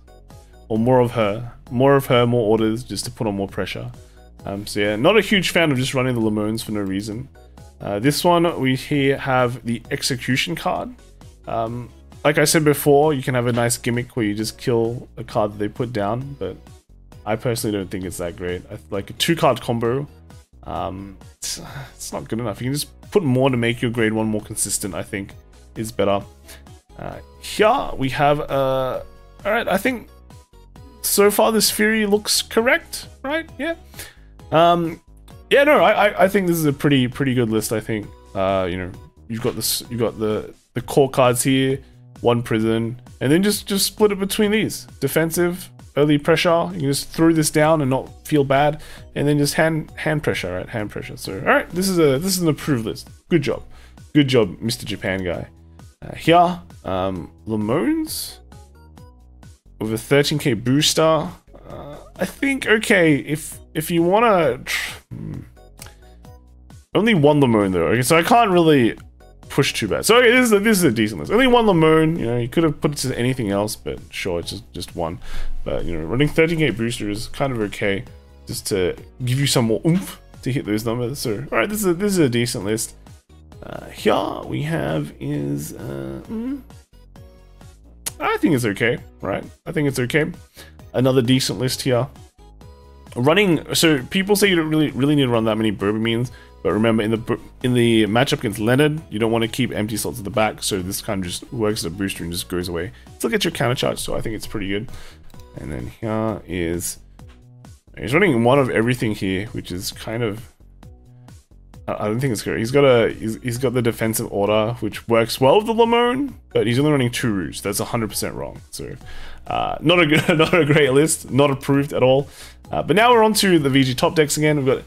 or more of her, more orders, just to put on more pressure. So yeah, not a huge fan of just running the Lamones for no reason. This one, we here have the Execution card. Like I said before, you can have a nice gimmick where you just kill a card that they put down, but I personally don't think it's that great. Like a 2-card combo, it's not good enough. You can just put more to make your grade 1 more consistent, I think, is better. Here we have, alright, I think so far this theory looks correct, right? Yeah. Yeah, no, I think this is a pretty good list. I think, you know, you've got the core cards here, 1 prison, and then just split it between these defensive, early pressure. You can just throw this down and not feel bad, and then just hand pressure, right? Hand pressure. So, all right, this is an approved list. Good job, Mr. Japan guy. Here, Lamones with a 13k booster. I think, okay, if you want to... Only 1 Lamone, though. Okay, so I can't really pushed too bad. So okay, this is a decent list. Only one Lamoon, you know, you could have put it to anything else, but sure, it's just one. But you know, running 13K booster is kind of okay, just to give you some more oomph to hit those numbers. So all right, this is a decent list. Here we have is I think it's okay, right? I think it's okay. Another decent list here. Running, so people say you don't really need to run that many Burbamines, but remember in the matchup against Leonard, you don't want to keep empty slots at the back, so this kind of just works as a booster and just goes away. Still get your counter charge, so I think it's pretty good. And then here is, he's running one of everything here, which is kind of, I don't think it's good. He's got the defensive order, which works well with the Lamone, but he's only running two Roots. That's 100% wrong. So not a great list, not approved at all. But now we're on to the VG top decks again. We've got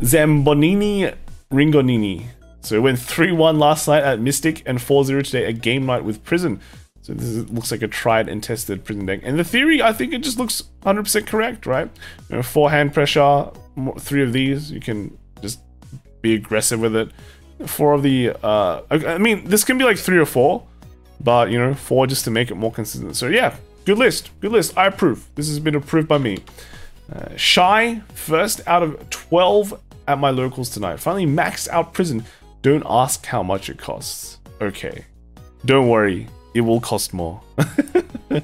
Zambonini Ringonini. So it went 3-1 last night at Mystic and 4-0 today at Game Night with Prison. So this is, looks like a tried and tested Prison deck. And the theory, I think it just looks 100% correct, right? You know, forehand pressure, three of these, you can just be aggressive with it. Four of the, I mean, this can be like 3 or 4, but you know, 4 just to make it more consistent. So yeah, good list, good list. I approve. This has been approved by me. Shy, first out of 12 at my locals tonight. Finally maxed out Prison. Don't ask how much it costs. Okay. Don't worry. It will cost more. It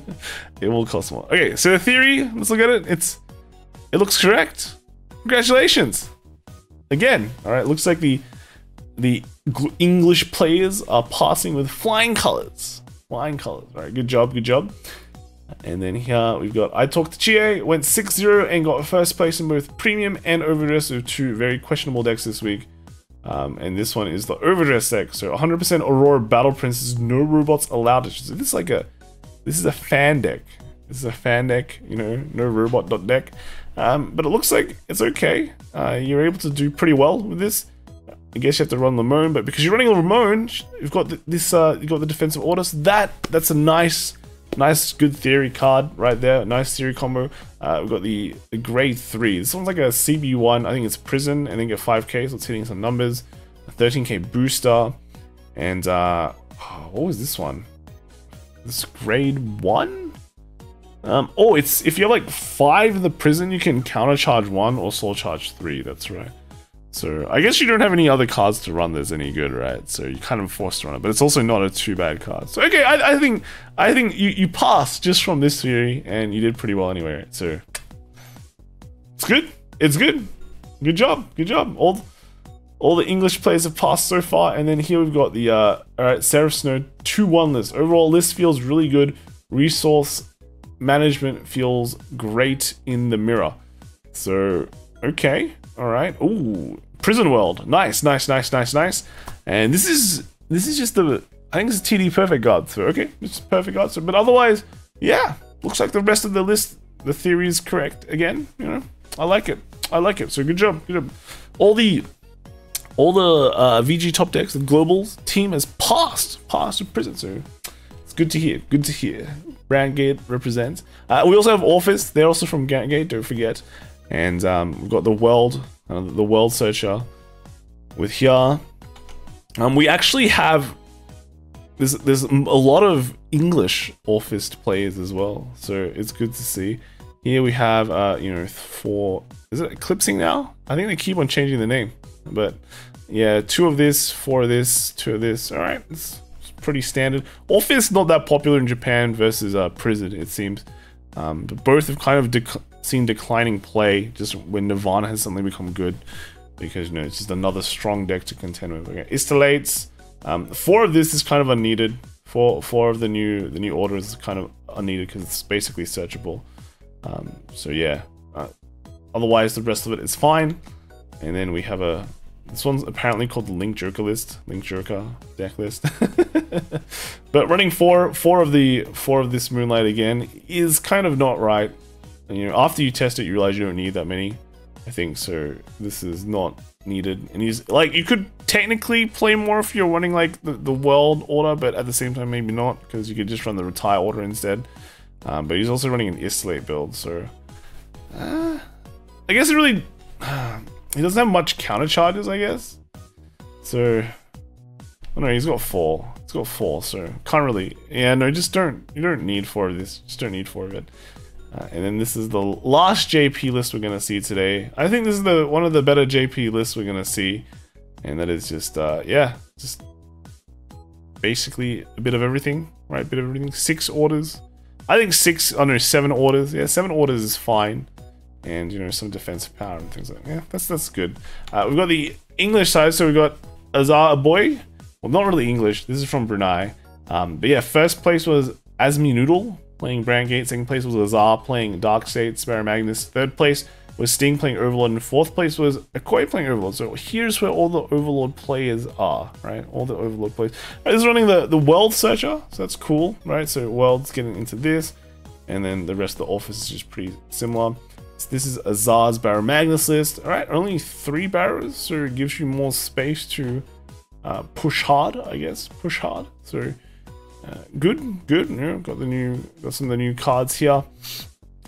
will cost more. Okay, so the theory, let's look at it. It looks correct. Congratulations. Again. Alright, looks like the English players are passing with flying colors. Flying colors. Alright, good job, good job. And then here we've got I Talked to Chie, went 6-0 and got first place in both Premium and Overdress, of two very questionable decks this week. And this one is the Overdress deck, so 100% Aurora Battle Princess, no robots allowed. So this is a fan deck. This is a fan deck, you know, no robot deck. But it looks like it's okay. You're able to do pretty well with this. I guess you have to run Lamone, but because you're running Lamone, you've got you've got the defensive order. So that's a nice good theory card right there. Nice theory combo. We've got the grade 3. This one's like a CB1. I think it's Prison and then get 5k, so it's hitting some numbers. A 13k booster. And what was this one? This grade 1? Oh, it's if you're like 5 in the Prison, you can counter charge 1 or soul charge 3. That's right. So I guess you don't have any other cards to run that's any good, right? So you're kind of forced to run it, but it's also not a too bad card. So okay, I think you passed just from this theory, and you did pretty well anyway. Right? So it's good. It's good. Good job. Good job. All the English players have passed so far, and then here we've got the all right, Seraph Snow 2-1 list. Overall list feels really good. Resource management feels great in the mirror. So okay. All right. Ooh, Prison World. Nice, nice, nice, nice, nice. And this is just the, I think it's a TD perfect guard. So okay, it's perfect guard. So, but otherwise, yeah, looks like the rest of the list, the theory is correct again. You know, I like it. I like it. So good job. Good job. All the VG top decks, the globals team has passed with Prison. So it's good to hear. Good to hear. Brandgate represents. We also have Orfist. They're also from Brandgate. Don't forget. And we've got the world searcher with here. We actually have there's a lot of English Orfist players as well, so it's good to see. Here we have you know, 4. Is it Eclipsing now? I think they keep on changing the name, but yeah, 2 of this, 4 of this, 2 of this. All right, it's pretty standard. Orfist not that popular in Japan versus Prison, it seems. But both have kind of seen declining play just when Nirvana has suddenly become good, because you know, it's just another strong deck to contend with. Okay, Istilates. 4 of this is kind of unneeded. Four of the new order is kind of unneeded because it's basically searchable. So yeah. Otherwise, the rest of it is fine. And then we have a. This one's apparently called the Link Joker list, Link Joker deck list. But running four of this Moonlight again is kind of not right. And, you know, after you test it, you realize you don't need that many. I think so. This is not needed, and he's like, you could technically play more if you're running like the world order, but at the same time, maybe not, because you could just run the retire order instead. But he's also running an Isolate build, so I guess it really. He doesn't have much counter charges, I guess. So Oh no, he's got full. It's got full, so can't really. Yeah, no, just don't. You don't need four of this. Just don't need four of it. And then this is the last JP list we're gonna see today. I think this is the one of the better JP lists we're gonna see, and that is just yeah, just basically a bit of everything, right? Bit of everything. 6 orders. I think 6. Oh no, 7 orders. Yeah, 7 orders is fine. And you know, some defensive power and things like that. Yeah, that's good. We've got the English side, so we've got Azar Aboy. Well, not really English. This is from Brunei. But yeah, first place was Azmi Noodle playing Brandgate. Second place was Azar playing Dark States, Baromagnes. Third place was Sting playing Overlord, and fourth place was Akoi playing Overlord. So here's where all the Overlord players are, right? All the Overlord players. Right, this is running the World Searcher, so that's cool, right? So World's getting into this, and then the rest of the Orfist is just pretty similar. So this is Azar's Baromagnes list. All right, only 3 barrows, so it gives you more space to push hard, I guess. Push hard. So good. You know, got some of the new cards here,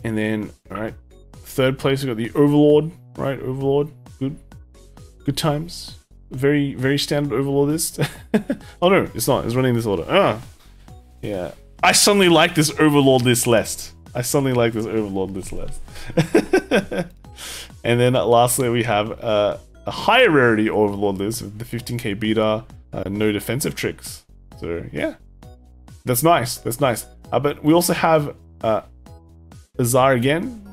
and then all right, third place we got the Overlord. Right, Overlord. Good times. Very, very standard Overlord list. Oh no, it's not. It's running this order. Yeah. I suddenly like this Overlord list less. And then lastly we have a higher rarity Overlord list with the 15k beta, no defensive tricks. So yeah, that's nice, but we also have Azar again.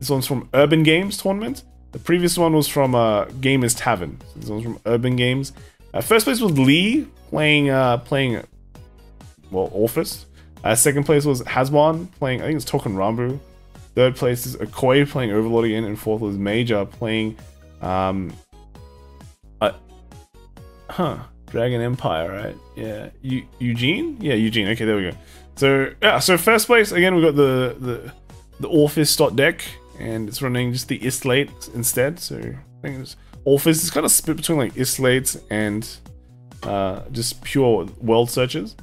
This one's from Urban Games Tournament. The previous one was from Gamers Tavern, so this one's from Urban Games. First place was Lee playing well, Orfist. Second place was Hasmon playing, I think it's Token Rambu. Third place is Akoi playing Overlord again, and fourth was Major playing Dragon Empire, right? Yeah, Eugene. Yeah, Eugene. Okay, there we go. So yeah, so first place again we got the Orfist deck, and it's running just the Islate instead. So I think it's Orfist is kind of split between like Islates and just pure World Searchers.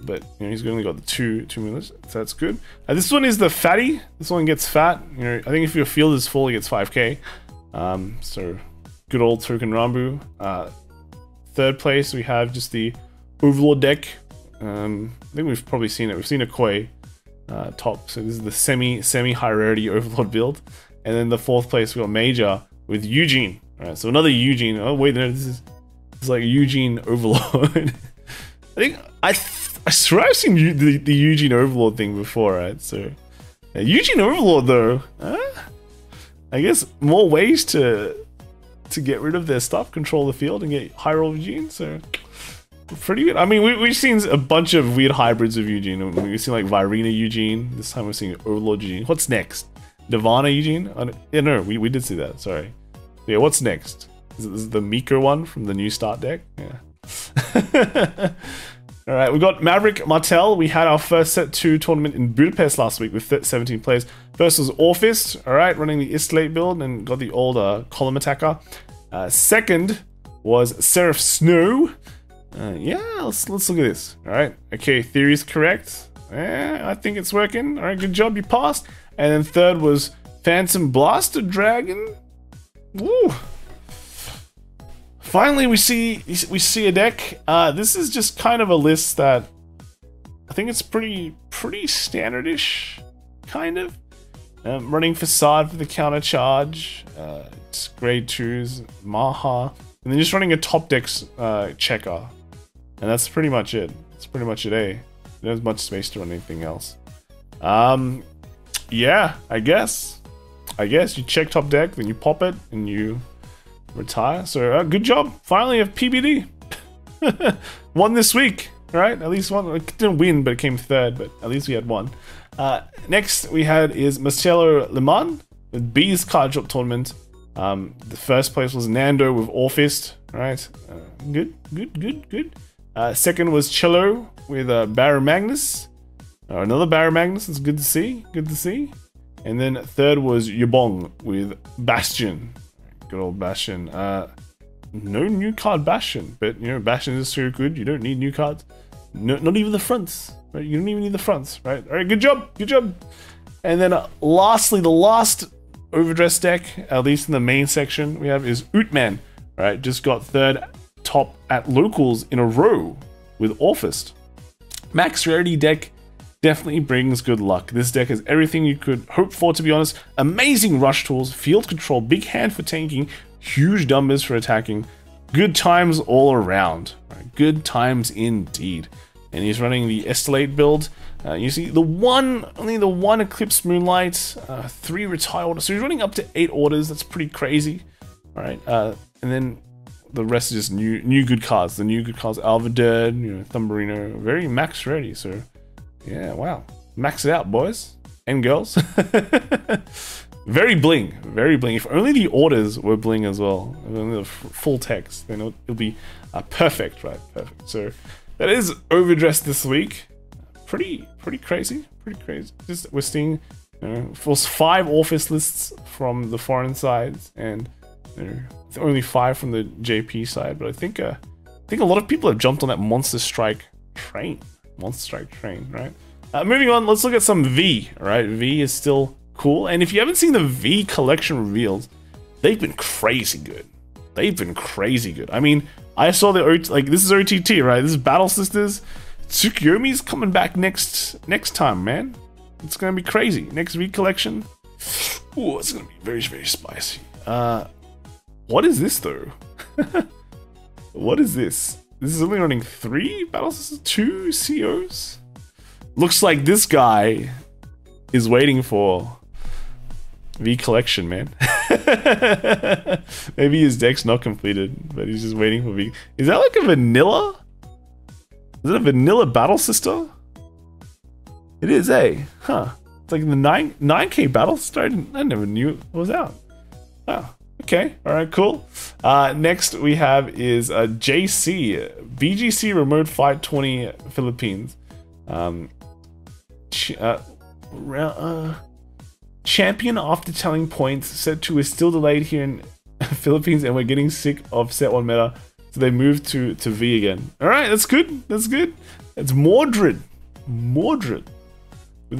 But you know, he's only got the two millers, so that's good. This one is the fatty. This one gets fat. You know, I think if your field is full, it gets 5k. So good old Token Rambu. Third place we have just the Overlord deck. I think we've probably seen it. We've seen Akoi top. So this is the semi high rarity Overlord build. And then the fourth place we got Major with Eugene. All right, so another Eugene. Oh wait, no, this is like Eugene Overlord. I swear I've seen the Eugene Overlord thing before, right? So, Eugene Overlord though, I guess more ways to get rid of their stuff, control the field, and get high roll Eugene. So, pretty good. I mean, we've seen a bunch of weird hybrids of Eugene. We've seen like Virena Eugene. This time we're seeing Overlord Eugene. What's next? Nirvana Eugene? Yeah, no, we did see that. Sorry. Yeah, what's next? Is the Miko one from the new start deck? Yeah. All right, we've got Maverick Martel. We had our first set 2 tournament in Budapest last week with 17 players. First was Orfist, all right, running the Islate build and got the old column attacker. Second was Seraph Snow. Yeah, let's look at this. All right, okay, theory's correct. Yeah, I think it's working. All right, good job, you passed. And then third was Phantom Blaster Dragon. Woo! Finally, we see a deck. This is just kind of a list that I think it's pretty standardish, kind of. Running Facade for the counter charge. It's grade 2s, Maha, and then just running a top decks checker, and that's pretty much it. That's pretty much it. Eh? There's much space to run anything else. Yeah, I guess you check top deck, then you pop it, and you retire. So good job, finally have PBD. Won this week, right? At least one. It didn't win, but it came third, but at least we had one. Next we had is Marcelo Leman with B's card drop tournament. The first place was Nando with Orfist, right? Good. Second was Cello with Baromagnes, another Baromagnes. It's good to see. And then third was Yabong with Bastion. Good old Bastion. No new card Bastion, but you know, Bastion is so good, you don't need new cards. No, not even the fronts, right? You don't even need the fronts, right? All right, good job. And then lastly, the last overdress deck, at least in the main section, we have is Ootman, right? Just got third top at locals in a row with Orfist. Max rarity deck definitely brings good luck. This deck has everything you could hope for, to be honest. Amazing rush tools, field control, big hand for tanking, huge numbers for attacking. Good times all around. Right? Good times indeed. And he's running the Estelade build. You see only the one Eclipse Moonlight, 3 Retire Order. So he's running up to 8 orders. That's pretty crazy. All right, and then the rest is just new good cards. The new good cards, Alvederd, you know, Thumbarino, very max rarity. So yeah, wow, max it out, boys and girls. Very bling, very bling. If only the orders were bling as well. If only the full text, then it'll be perfect, right? Perfect. So that is Overdressed this week. Pretty crazy, pretty crazy. Just we're seeing, you know, 5 Orfist lists from the foreign sides and. Only 5 from the JP side, but I think a lot of people have jumped on that Monster Strike train, right? Moving on, let's look at some V, right? V is still cool, and if you haven't seen the V collection reveals, they've been crazy good. They've been crazy good. I mean, I saw the OT, like this is OTT, right? This is Battle Sisters. Tsukuyomi's coming back next time, man. It's gonna be crazy. Next V collection. Ooh, it's gonna be very, very spicy. What is this though? What is this? This is only running 3 battles, 2 COs. Looks like this guy is waiting for V collection, man. Maybe his deck's not completed, but he's just waiting for V. Is that like a vanilla? Is it a vanilla Battle Sister? It is, eh? Huh? It's like the 9K Battle Sister. I never knew it was out. Wow. Okay, all right, cool. Next we have is JC, BGC Remote Fight 20 Philippines. Champion after telling points, set 2 is still delayed here in Philippines and we're getting sick of set 1 meta. So they moved to V again. All right, that's good, that's good. It's Mordred with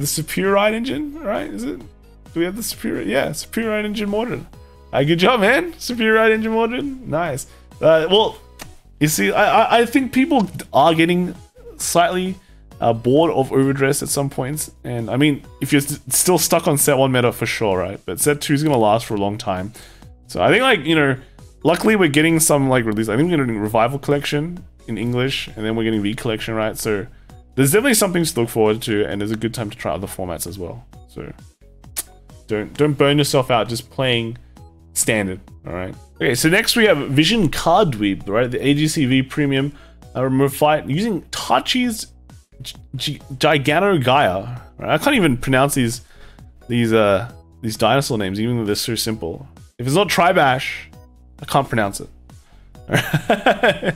the Superiorite engine, all right, is it? Do we have the Superiorite? Yeah, Superiorite engine Mordred. Good job, man. Superiorite engine Mordred. Nice. Well, you see, I think people are getting slightly bored of Overdress at some points. And I mean, if you're still stuck on set 1 meta for sure, right? But set 2 is going to last for a long time. So I think, like, you know, luckily we're getting some like release. I think we're getting Revival Collection in English and then we're getting V Collection, right? So there's definitely something to look forward to and there's a good time to try other formats as well. So don't burn yourself out just playing standard. All right, okay, so next we have Vision Card Dweeb, right? The AGCV premium remote fight using Tachi's Gigano Gaia, right? I can't even pronounce these dinosaur names even though they're so simple. If it's not Tribash, I can't pronounce it. All right,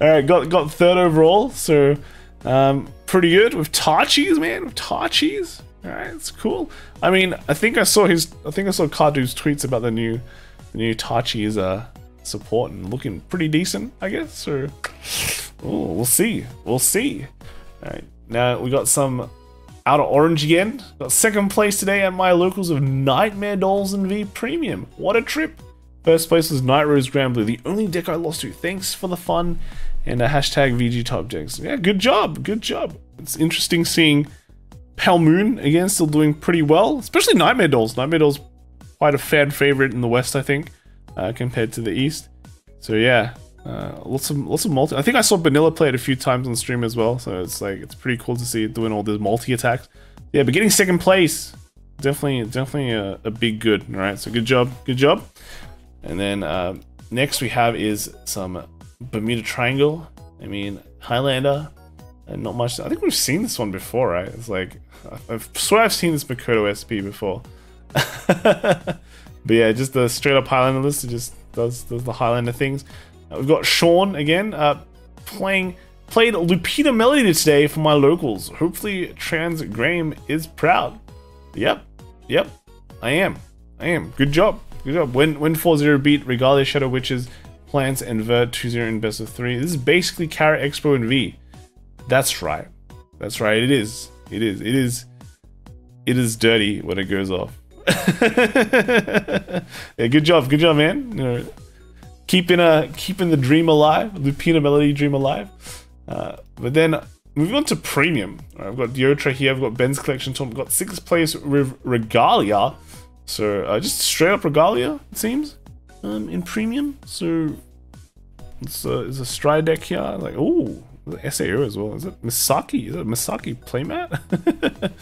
all right, got 3rd overall, so pretty good with Tachi's, man, with Tachi's. All right, it's cool. I mean, I think I saw Cardu's tweets about the new Tachi's support and looking pretty decent, I guess. So, oh, we'll see. All right, now we got some out of orange again. Got 2nd place today at my locals of Nightmare Dolls and V Premium. What a trip! 1st place was Night Rose Grand Blue, the only deck I lost to. Thanks for the fun and a hashtag VG Top Decks. Yeah, good job. It's interesting seeing Pale Moon, again, still doing pretty well, especially Nightmare Dolls. Nightmare Dolls, quite a fan favorite in the West, I think, compared to the East. So yeah, lots of multi. I think I saw Vanilla play it a few times on stream as well. So it's like, it's pretty cool to see it doing all this multi attacks. Yeah, but getting 2nd place, definitely a big good. All right, so good job. And then next we have is some Bermuda Triangle. I mean, Highlander. And not much. I think we've seen this one before, right? It's like, I swear I've seen this Makoto SP before. But yeah, just the straight up Highlander list. It just does the Highlander things. We've got Sean again, played Lupita Melody today for my locals. Hopefully Transgrame is proud. Yep, I am. Good job. Win 4-0 beat Regalia, Shadow Witches, Plants, and Vert 2-0 in best of 3. This is basically Carrot Expo and V. That's right. It is dirty when it goes off. Yeah, good job, man. You know, keeping the dream alive, Lupina Melody dream alive. But then moving on to premium, right, I've got Deotra here, I've got Ben's collection, I've got 6th place with Regalia. So just straight up Regalia, it seems, in premium. So it's a Stride deck here. Like, oh, SAO as well. Is it Misaki? Is it Misaki playmat?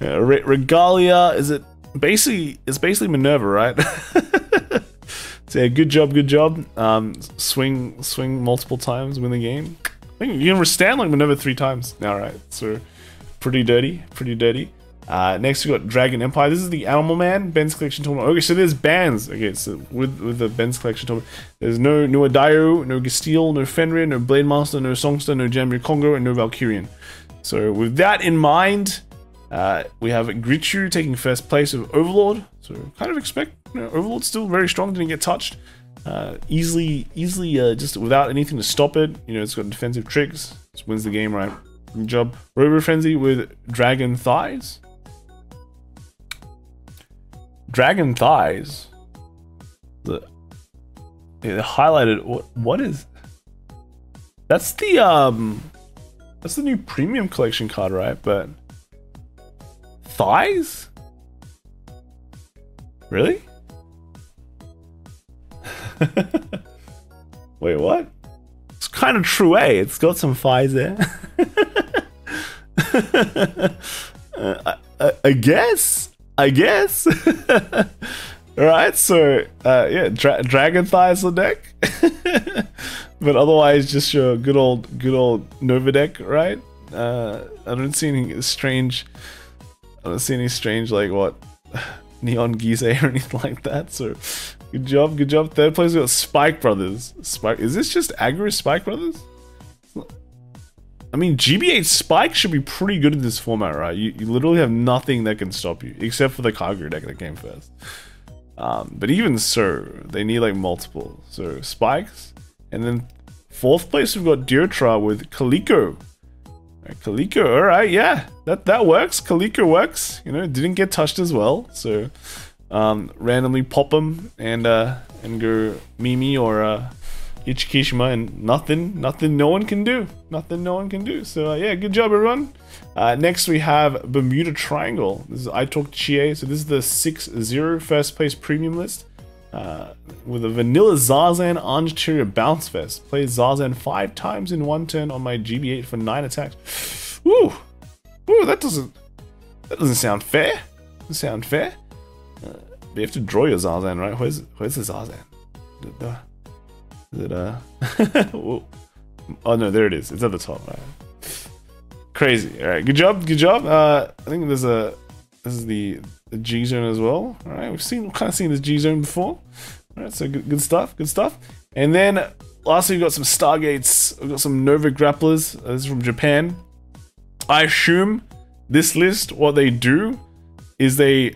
Yeah, Regalia. Is it basically? It's basically Minerva, right? So yeah, good job, good job. Swing multiple times, win the game. I think you can withstand like Minerva 3 times. All right, so pretty dirty, pretty dirty. Next we got Dragon Empire. This is the Animal Man Ben's collection tournament. Okay, so there's bans. Okay, so with the Ben's collection tournament, there's no Adayu, no Gasteel, no Fenrir, no Blade Master, no Songster, no Jambu Kongo, and no Valkyrian. So with that in mind, we have Gritchu taking first place of Overlord. So kind of expect, you know, Overlord's still very strong. Didn't get touched. Easily, just without anything to stop it. You know, it's got defensive tricks. Just wins the game, right? Good job. Robo Frenzy with Dragon Thighs. Dragon Thighs. The highlighted. What is? That's the new premium collection card, right? But thighs? Really? Wait, what? It's kind of true, eh? It's got some thighs there. I guess. Alright, so yeah, Dragon Thighs the deck. But otherwise just your good old Nova deck, right? I don't see any strange like what Neon Gizeh or anything like that, so good job, good job. Third place we got Spike Brothers. Spike, is this just aggro Spike Brothers? I mean, GBH Spike should be pretty good in this format, right? You literally have nothing that can stop you, except for the Kagura deck that came first. But even so, they need like multiple. So Spikes, and then 4th place we've got Deotra with Coleco. Right, Coleco, alright, yeah, that works. Coleco works, you know, didn't get touched as well. So randomly pop them and go Mimi or Ichikishima, and nothing no one can do. Nothing no one can do. So yeah, good job everyone. Next we have Bermuda Triangle. This is I Talk Chie. So this is the 6-0 first place premium list. With a vanilla Zarzan Angeteria Bounce Fest. Play Zarzan 5 times in 1 turn on my GB8 for 9 attacks. Woo! Woo, that doesn't sound fair. Doesn't sound fair. But you have to draw your Zarzan, right? Where's the Zarzan? Is it oh no, there it is. It's at the top, right? Crazy. Alright, good job, good job. I think there's a this is the G zone as well. Alright, we've kind of seen this G zone before. Alright, so good stuff, good stuff. And then lastly we've got some Stargates, we've got some Nova Grapplers. This is from Japan. I assume this list, what they do is they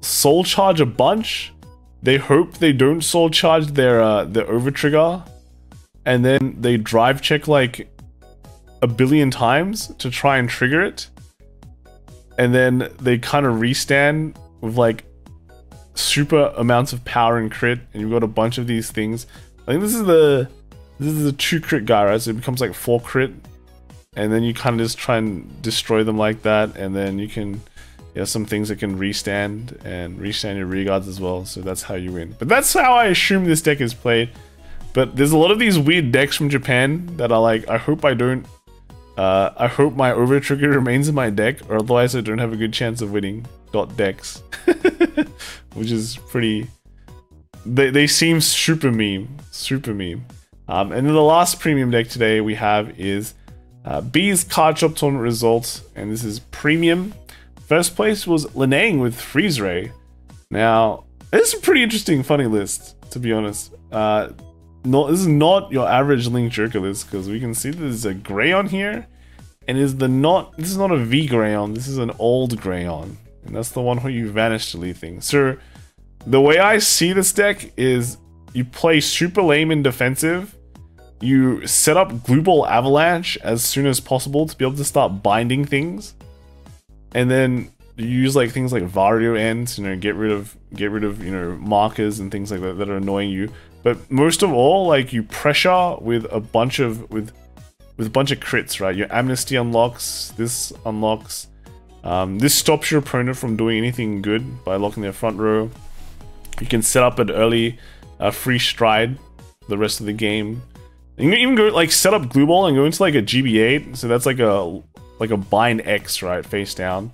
soul charge a bunch. They hope they don't soul charge their over trigger, and then they drive check like 1 billion times to try and trigger it, and then they kind of restand with like super amounts of power and crit, and you've got a bunch of these things. I think this is the 2 crit guy, right? So it becomes like 4 crit, and then you kind of just try and destroy them like that, and then you can. Yeah, some things that can restand and restand your rearguards as well, so that's how you win. But that's how I assume this deck is played. But there's a lot of these weird decks from Japan that are like, I hope I don't, I hope my over trigger remains in my deck, or otherwise I don't have a good chance of winning. Dot decks, which is pretty. They seem super meme, super meme. And then the last premium deck today we have is B's Card Shop Tournament results, and this is premium. First place was Linang with Freeze Ray. Now, this is a pretty interesting, funny list, to be honest. This is not your average Link Joker list, because we can see that there's a Grayon here, and this is not a V Grayon, this is an old Grayon, and that's the one where you vanish to leave things. So, the way I see this deck is you play super lame and defensive, you set up Glue Ball Avalanche as soon as possible to be able to start binding things. And then you use like things like Vario ends, you know, get rid of you know markers and things like that that are annoying you. But most of all, like, you pressure with a bunch of with a bunch of crits, right? Your amnesty unlocks, this unlocks. This stops your opponent from doing anything good by locking their front row. You can set up an early free stride the rest of the game. You can even go like set up glue ball and go into like a GB8. So that's like a bind X, right? Face down.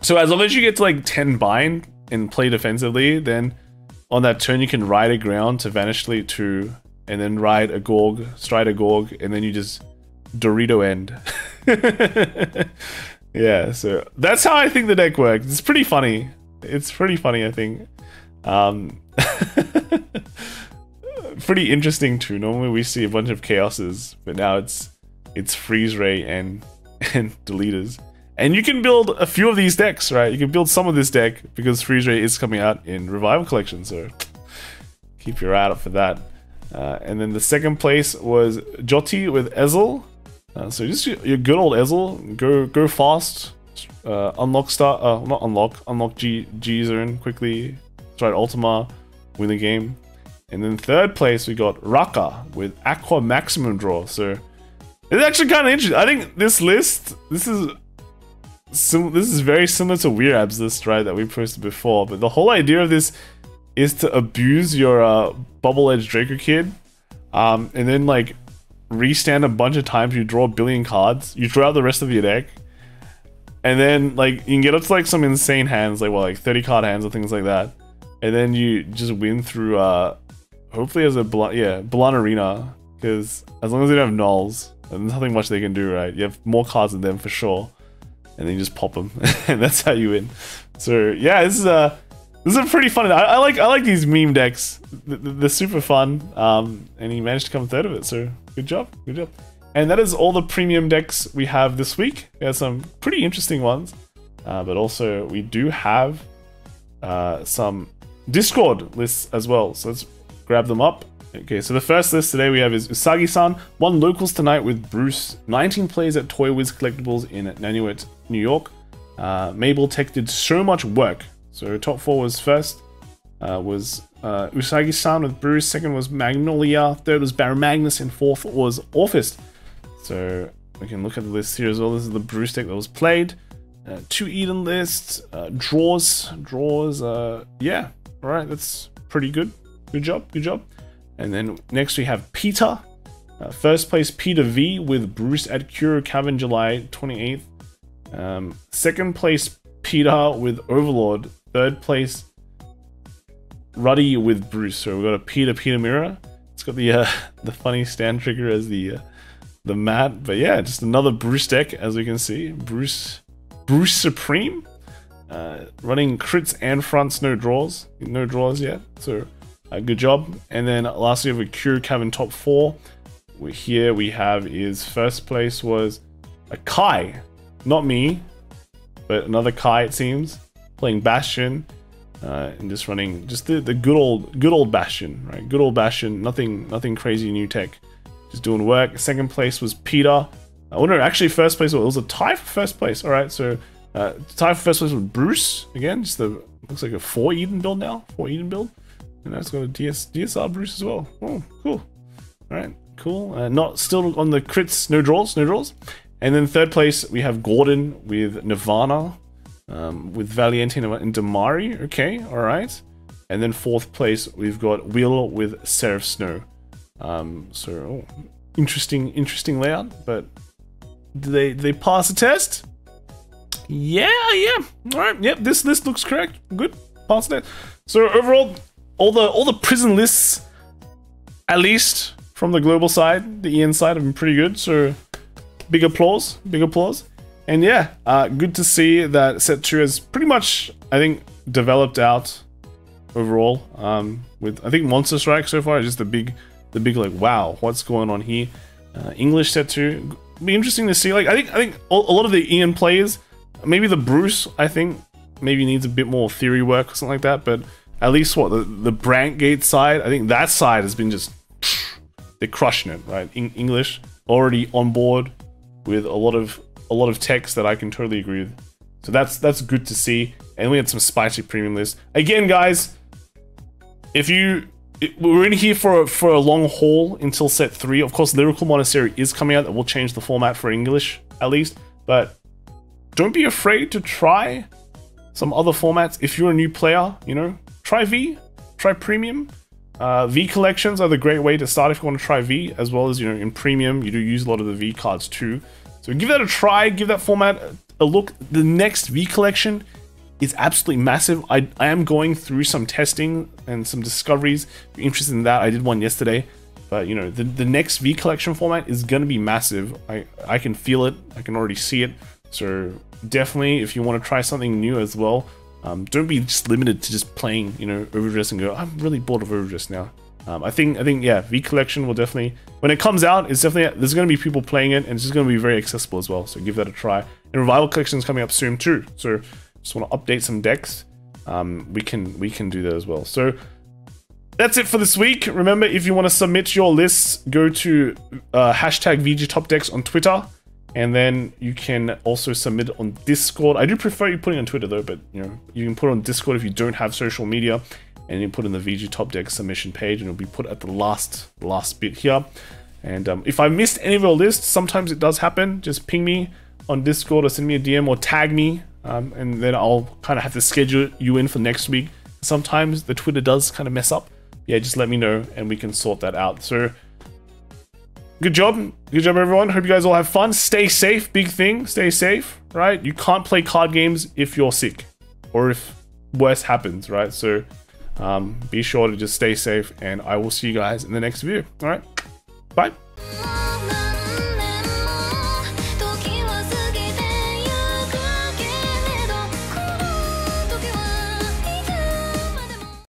So as long as you get to like 10 bind and play defensively, then on that turn you can ride a ground to vanish fleet 2 and then ride a Gorg, stride a Gorg, and then you just Dorito end. Yeah, so that's how I think the deck works. It's pretty funny. It's pretty funny, I think. Pretty interesting too. Normally we see a bunch of chaoses, but now it's freeze ray and deleters. And you can build a few of these decks, right? You can build some of this deck because freeze ray is coming out in Revival Collection, so keep your eye out for that. And then the second place was Jyoti with Ezreal. So just your good old Ezreal, go fast, unlock G zone quickly, try Ultima, win the game. And then third place we got Raka with Aqua Maximum Draw. So it's actually kind of interesting. I think this list, this is very similar to Weirab's list, right, that we posted before. But the whole idea of this is to abuse your Bubble Edge Draco Kid, and then like restand a bunch of times. You draw a billion cards, you draw out the rest of your deck, and then like you can get up to like some insane hands, like, well, like 30 card hands or things like that, and then you just win through hopefully as a blunt arena, because as long as they don't have nulls, there's nothing much they can do, right? You have more cards than them for sure, and then you just pop them and that's how you win. So yeah, this is a pretty fun. I like these meme decks. They're super fun. And he managed to come third of it, so good job. And that is all the premium decks we have this week. We have some pretty interesting ones, but also we do have some Discord lists as well. So let's grab them up. Okay, so the first list today we have is Usagi-san won locals tonight with Bruce. 19 plays at Toy Wiz Collectibles in Nanuet, New York. Mabel Tech did so much work. So top four was first was Usagi-san with Bruce, second was Magnolia, third was Baromagnes, and fourth was Orfist. So we can look at the list here as well. This is the Bruce deck that was played. Two Eden lists, draws, yeah. All right, that's pretty good. Good job. And then next we have Peter. First place, Peter V with Bruce at Kuro Cabin, July 28th. Second place, Peter with Overlord. Third place, Ruddy with Bruce. So we've got a Peter mirror. It's got the funny stand trigger as the mat. But yeah, just another Bruce deck, as we can see. Bruce Supreme, running crits and fronts, no draws yet. So good job. And then lastly, we have a Q Cabin top four. Here we have is first place was a Kai, not me, but another Kai it seems, playing Bastion. And just running just the good old Bastion, right? Good old Bastion, nothing crazy new tech, just doing work. Second place was Peter. Oh no, actually first place, well, it was a tie for first place. All right, so tie for first place was Bruce again. Just the looks like a 4 Eden build now, 4 Eden build, and that's got a DSR Bruce as well. Oh, cool. All right, cool. Not still on the crits, no draws. And then third place we have Gordon with Nirvana. With Valiantina and Damari, okay, all right. And then fourth place, we've got Will with Seraph Snow. So interesting layout, but did they pass the test? Yeah. All right, yep. This list looks correct. Good, pass that. So overall, all the prison lists, at least from the global side, the EN side, have been pretty good. So big applause. And yeah, good to see that set 2 has pretty much, I think, developed out overall. With I think Monster Strike so far is just the big like, wow, what's going on here? English set 2, be interesting to see. Like I think a lot of the Ian players, maybe the Bruce, I think maybe needs a bit more theory work or something like that. But at least what the Brantgate side, I think that side has been just they're crushing it, right? English already on board with a lot of text that I can totally agree with. So that's good to see. And we had some spicy premium lists. Again, guys, if you we're in here for a long haul until set 3. Of course, Lyrical Monastery is coming out. That will change the format for English, at least. But don't be afraid to try some other formats. If you're a new player, you know, try V, try Premium. V collections are the great way to start if you want to try V, as well as, you know, in Premium, you do use a lot of the V cards too. So give that a try, give that format a look. The next V collection is absolutely massive. I am going through some testing and some discoveries. If you're interested in that, I did one yesterday. But, you know, the next V collection format is going to be massive. I can feel it. I can already see it. So definitely, if you want to try something new as well, don't be just limited to just playing, you know, Overdress and go, I'm really bored of Overdress now. I think yeah, V Collection will definitely, when it comes out, it's definitely, there's going to be people playing it, and it's just going to be very accessible as well. So give that a try. And Revival Collection is coming up soon too. So just want to update some decks. We can do that as well. So that's it for this week. Remember, if you want to submit your lists, go to hashtag VGTopDecks on Twitter. And then you can also submit on Discord. I do prefer you putting on Twitter though, but you know, you can put it on Discord if you don't have social media, and you put in the VG Top Deck submission page, and it'll be put at the last bit here. And if I missed any of your lists, sometimes it does happen, just ping me on Discord or send me a DM or tag me, and then I'll kind of have to schedule you in for next week. Sometimes the Twitter does kind of mess up. Yeah, just let me know and we can sort that out. So good job everyone. Hope you guys all have fun. Stay safe, big thing, stay safe, right? You can't play card games if you're sick or if worse happens, right? So be sure to just stay safe, and I will see you guys in the next video. All right, bye.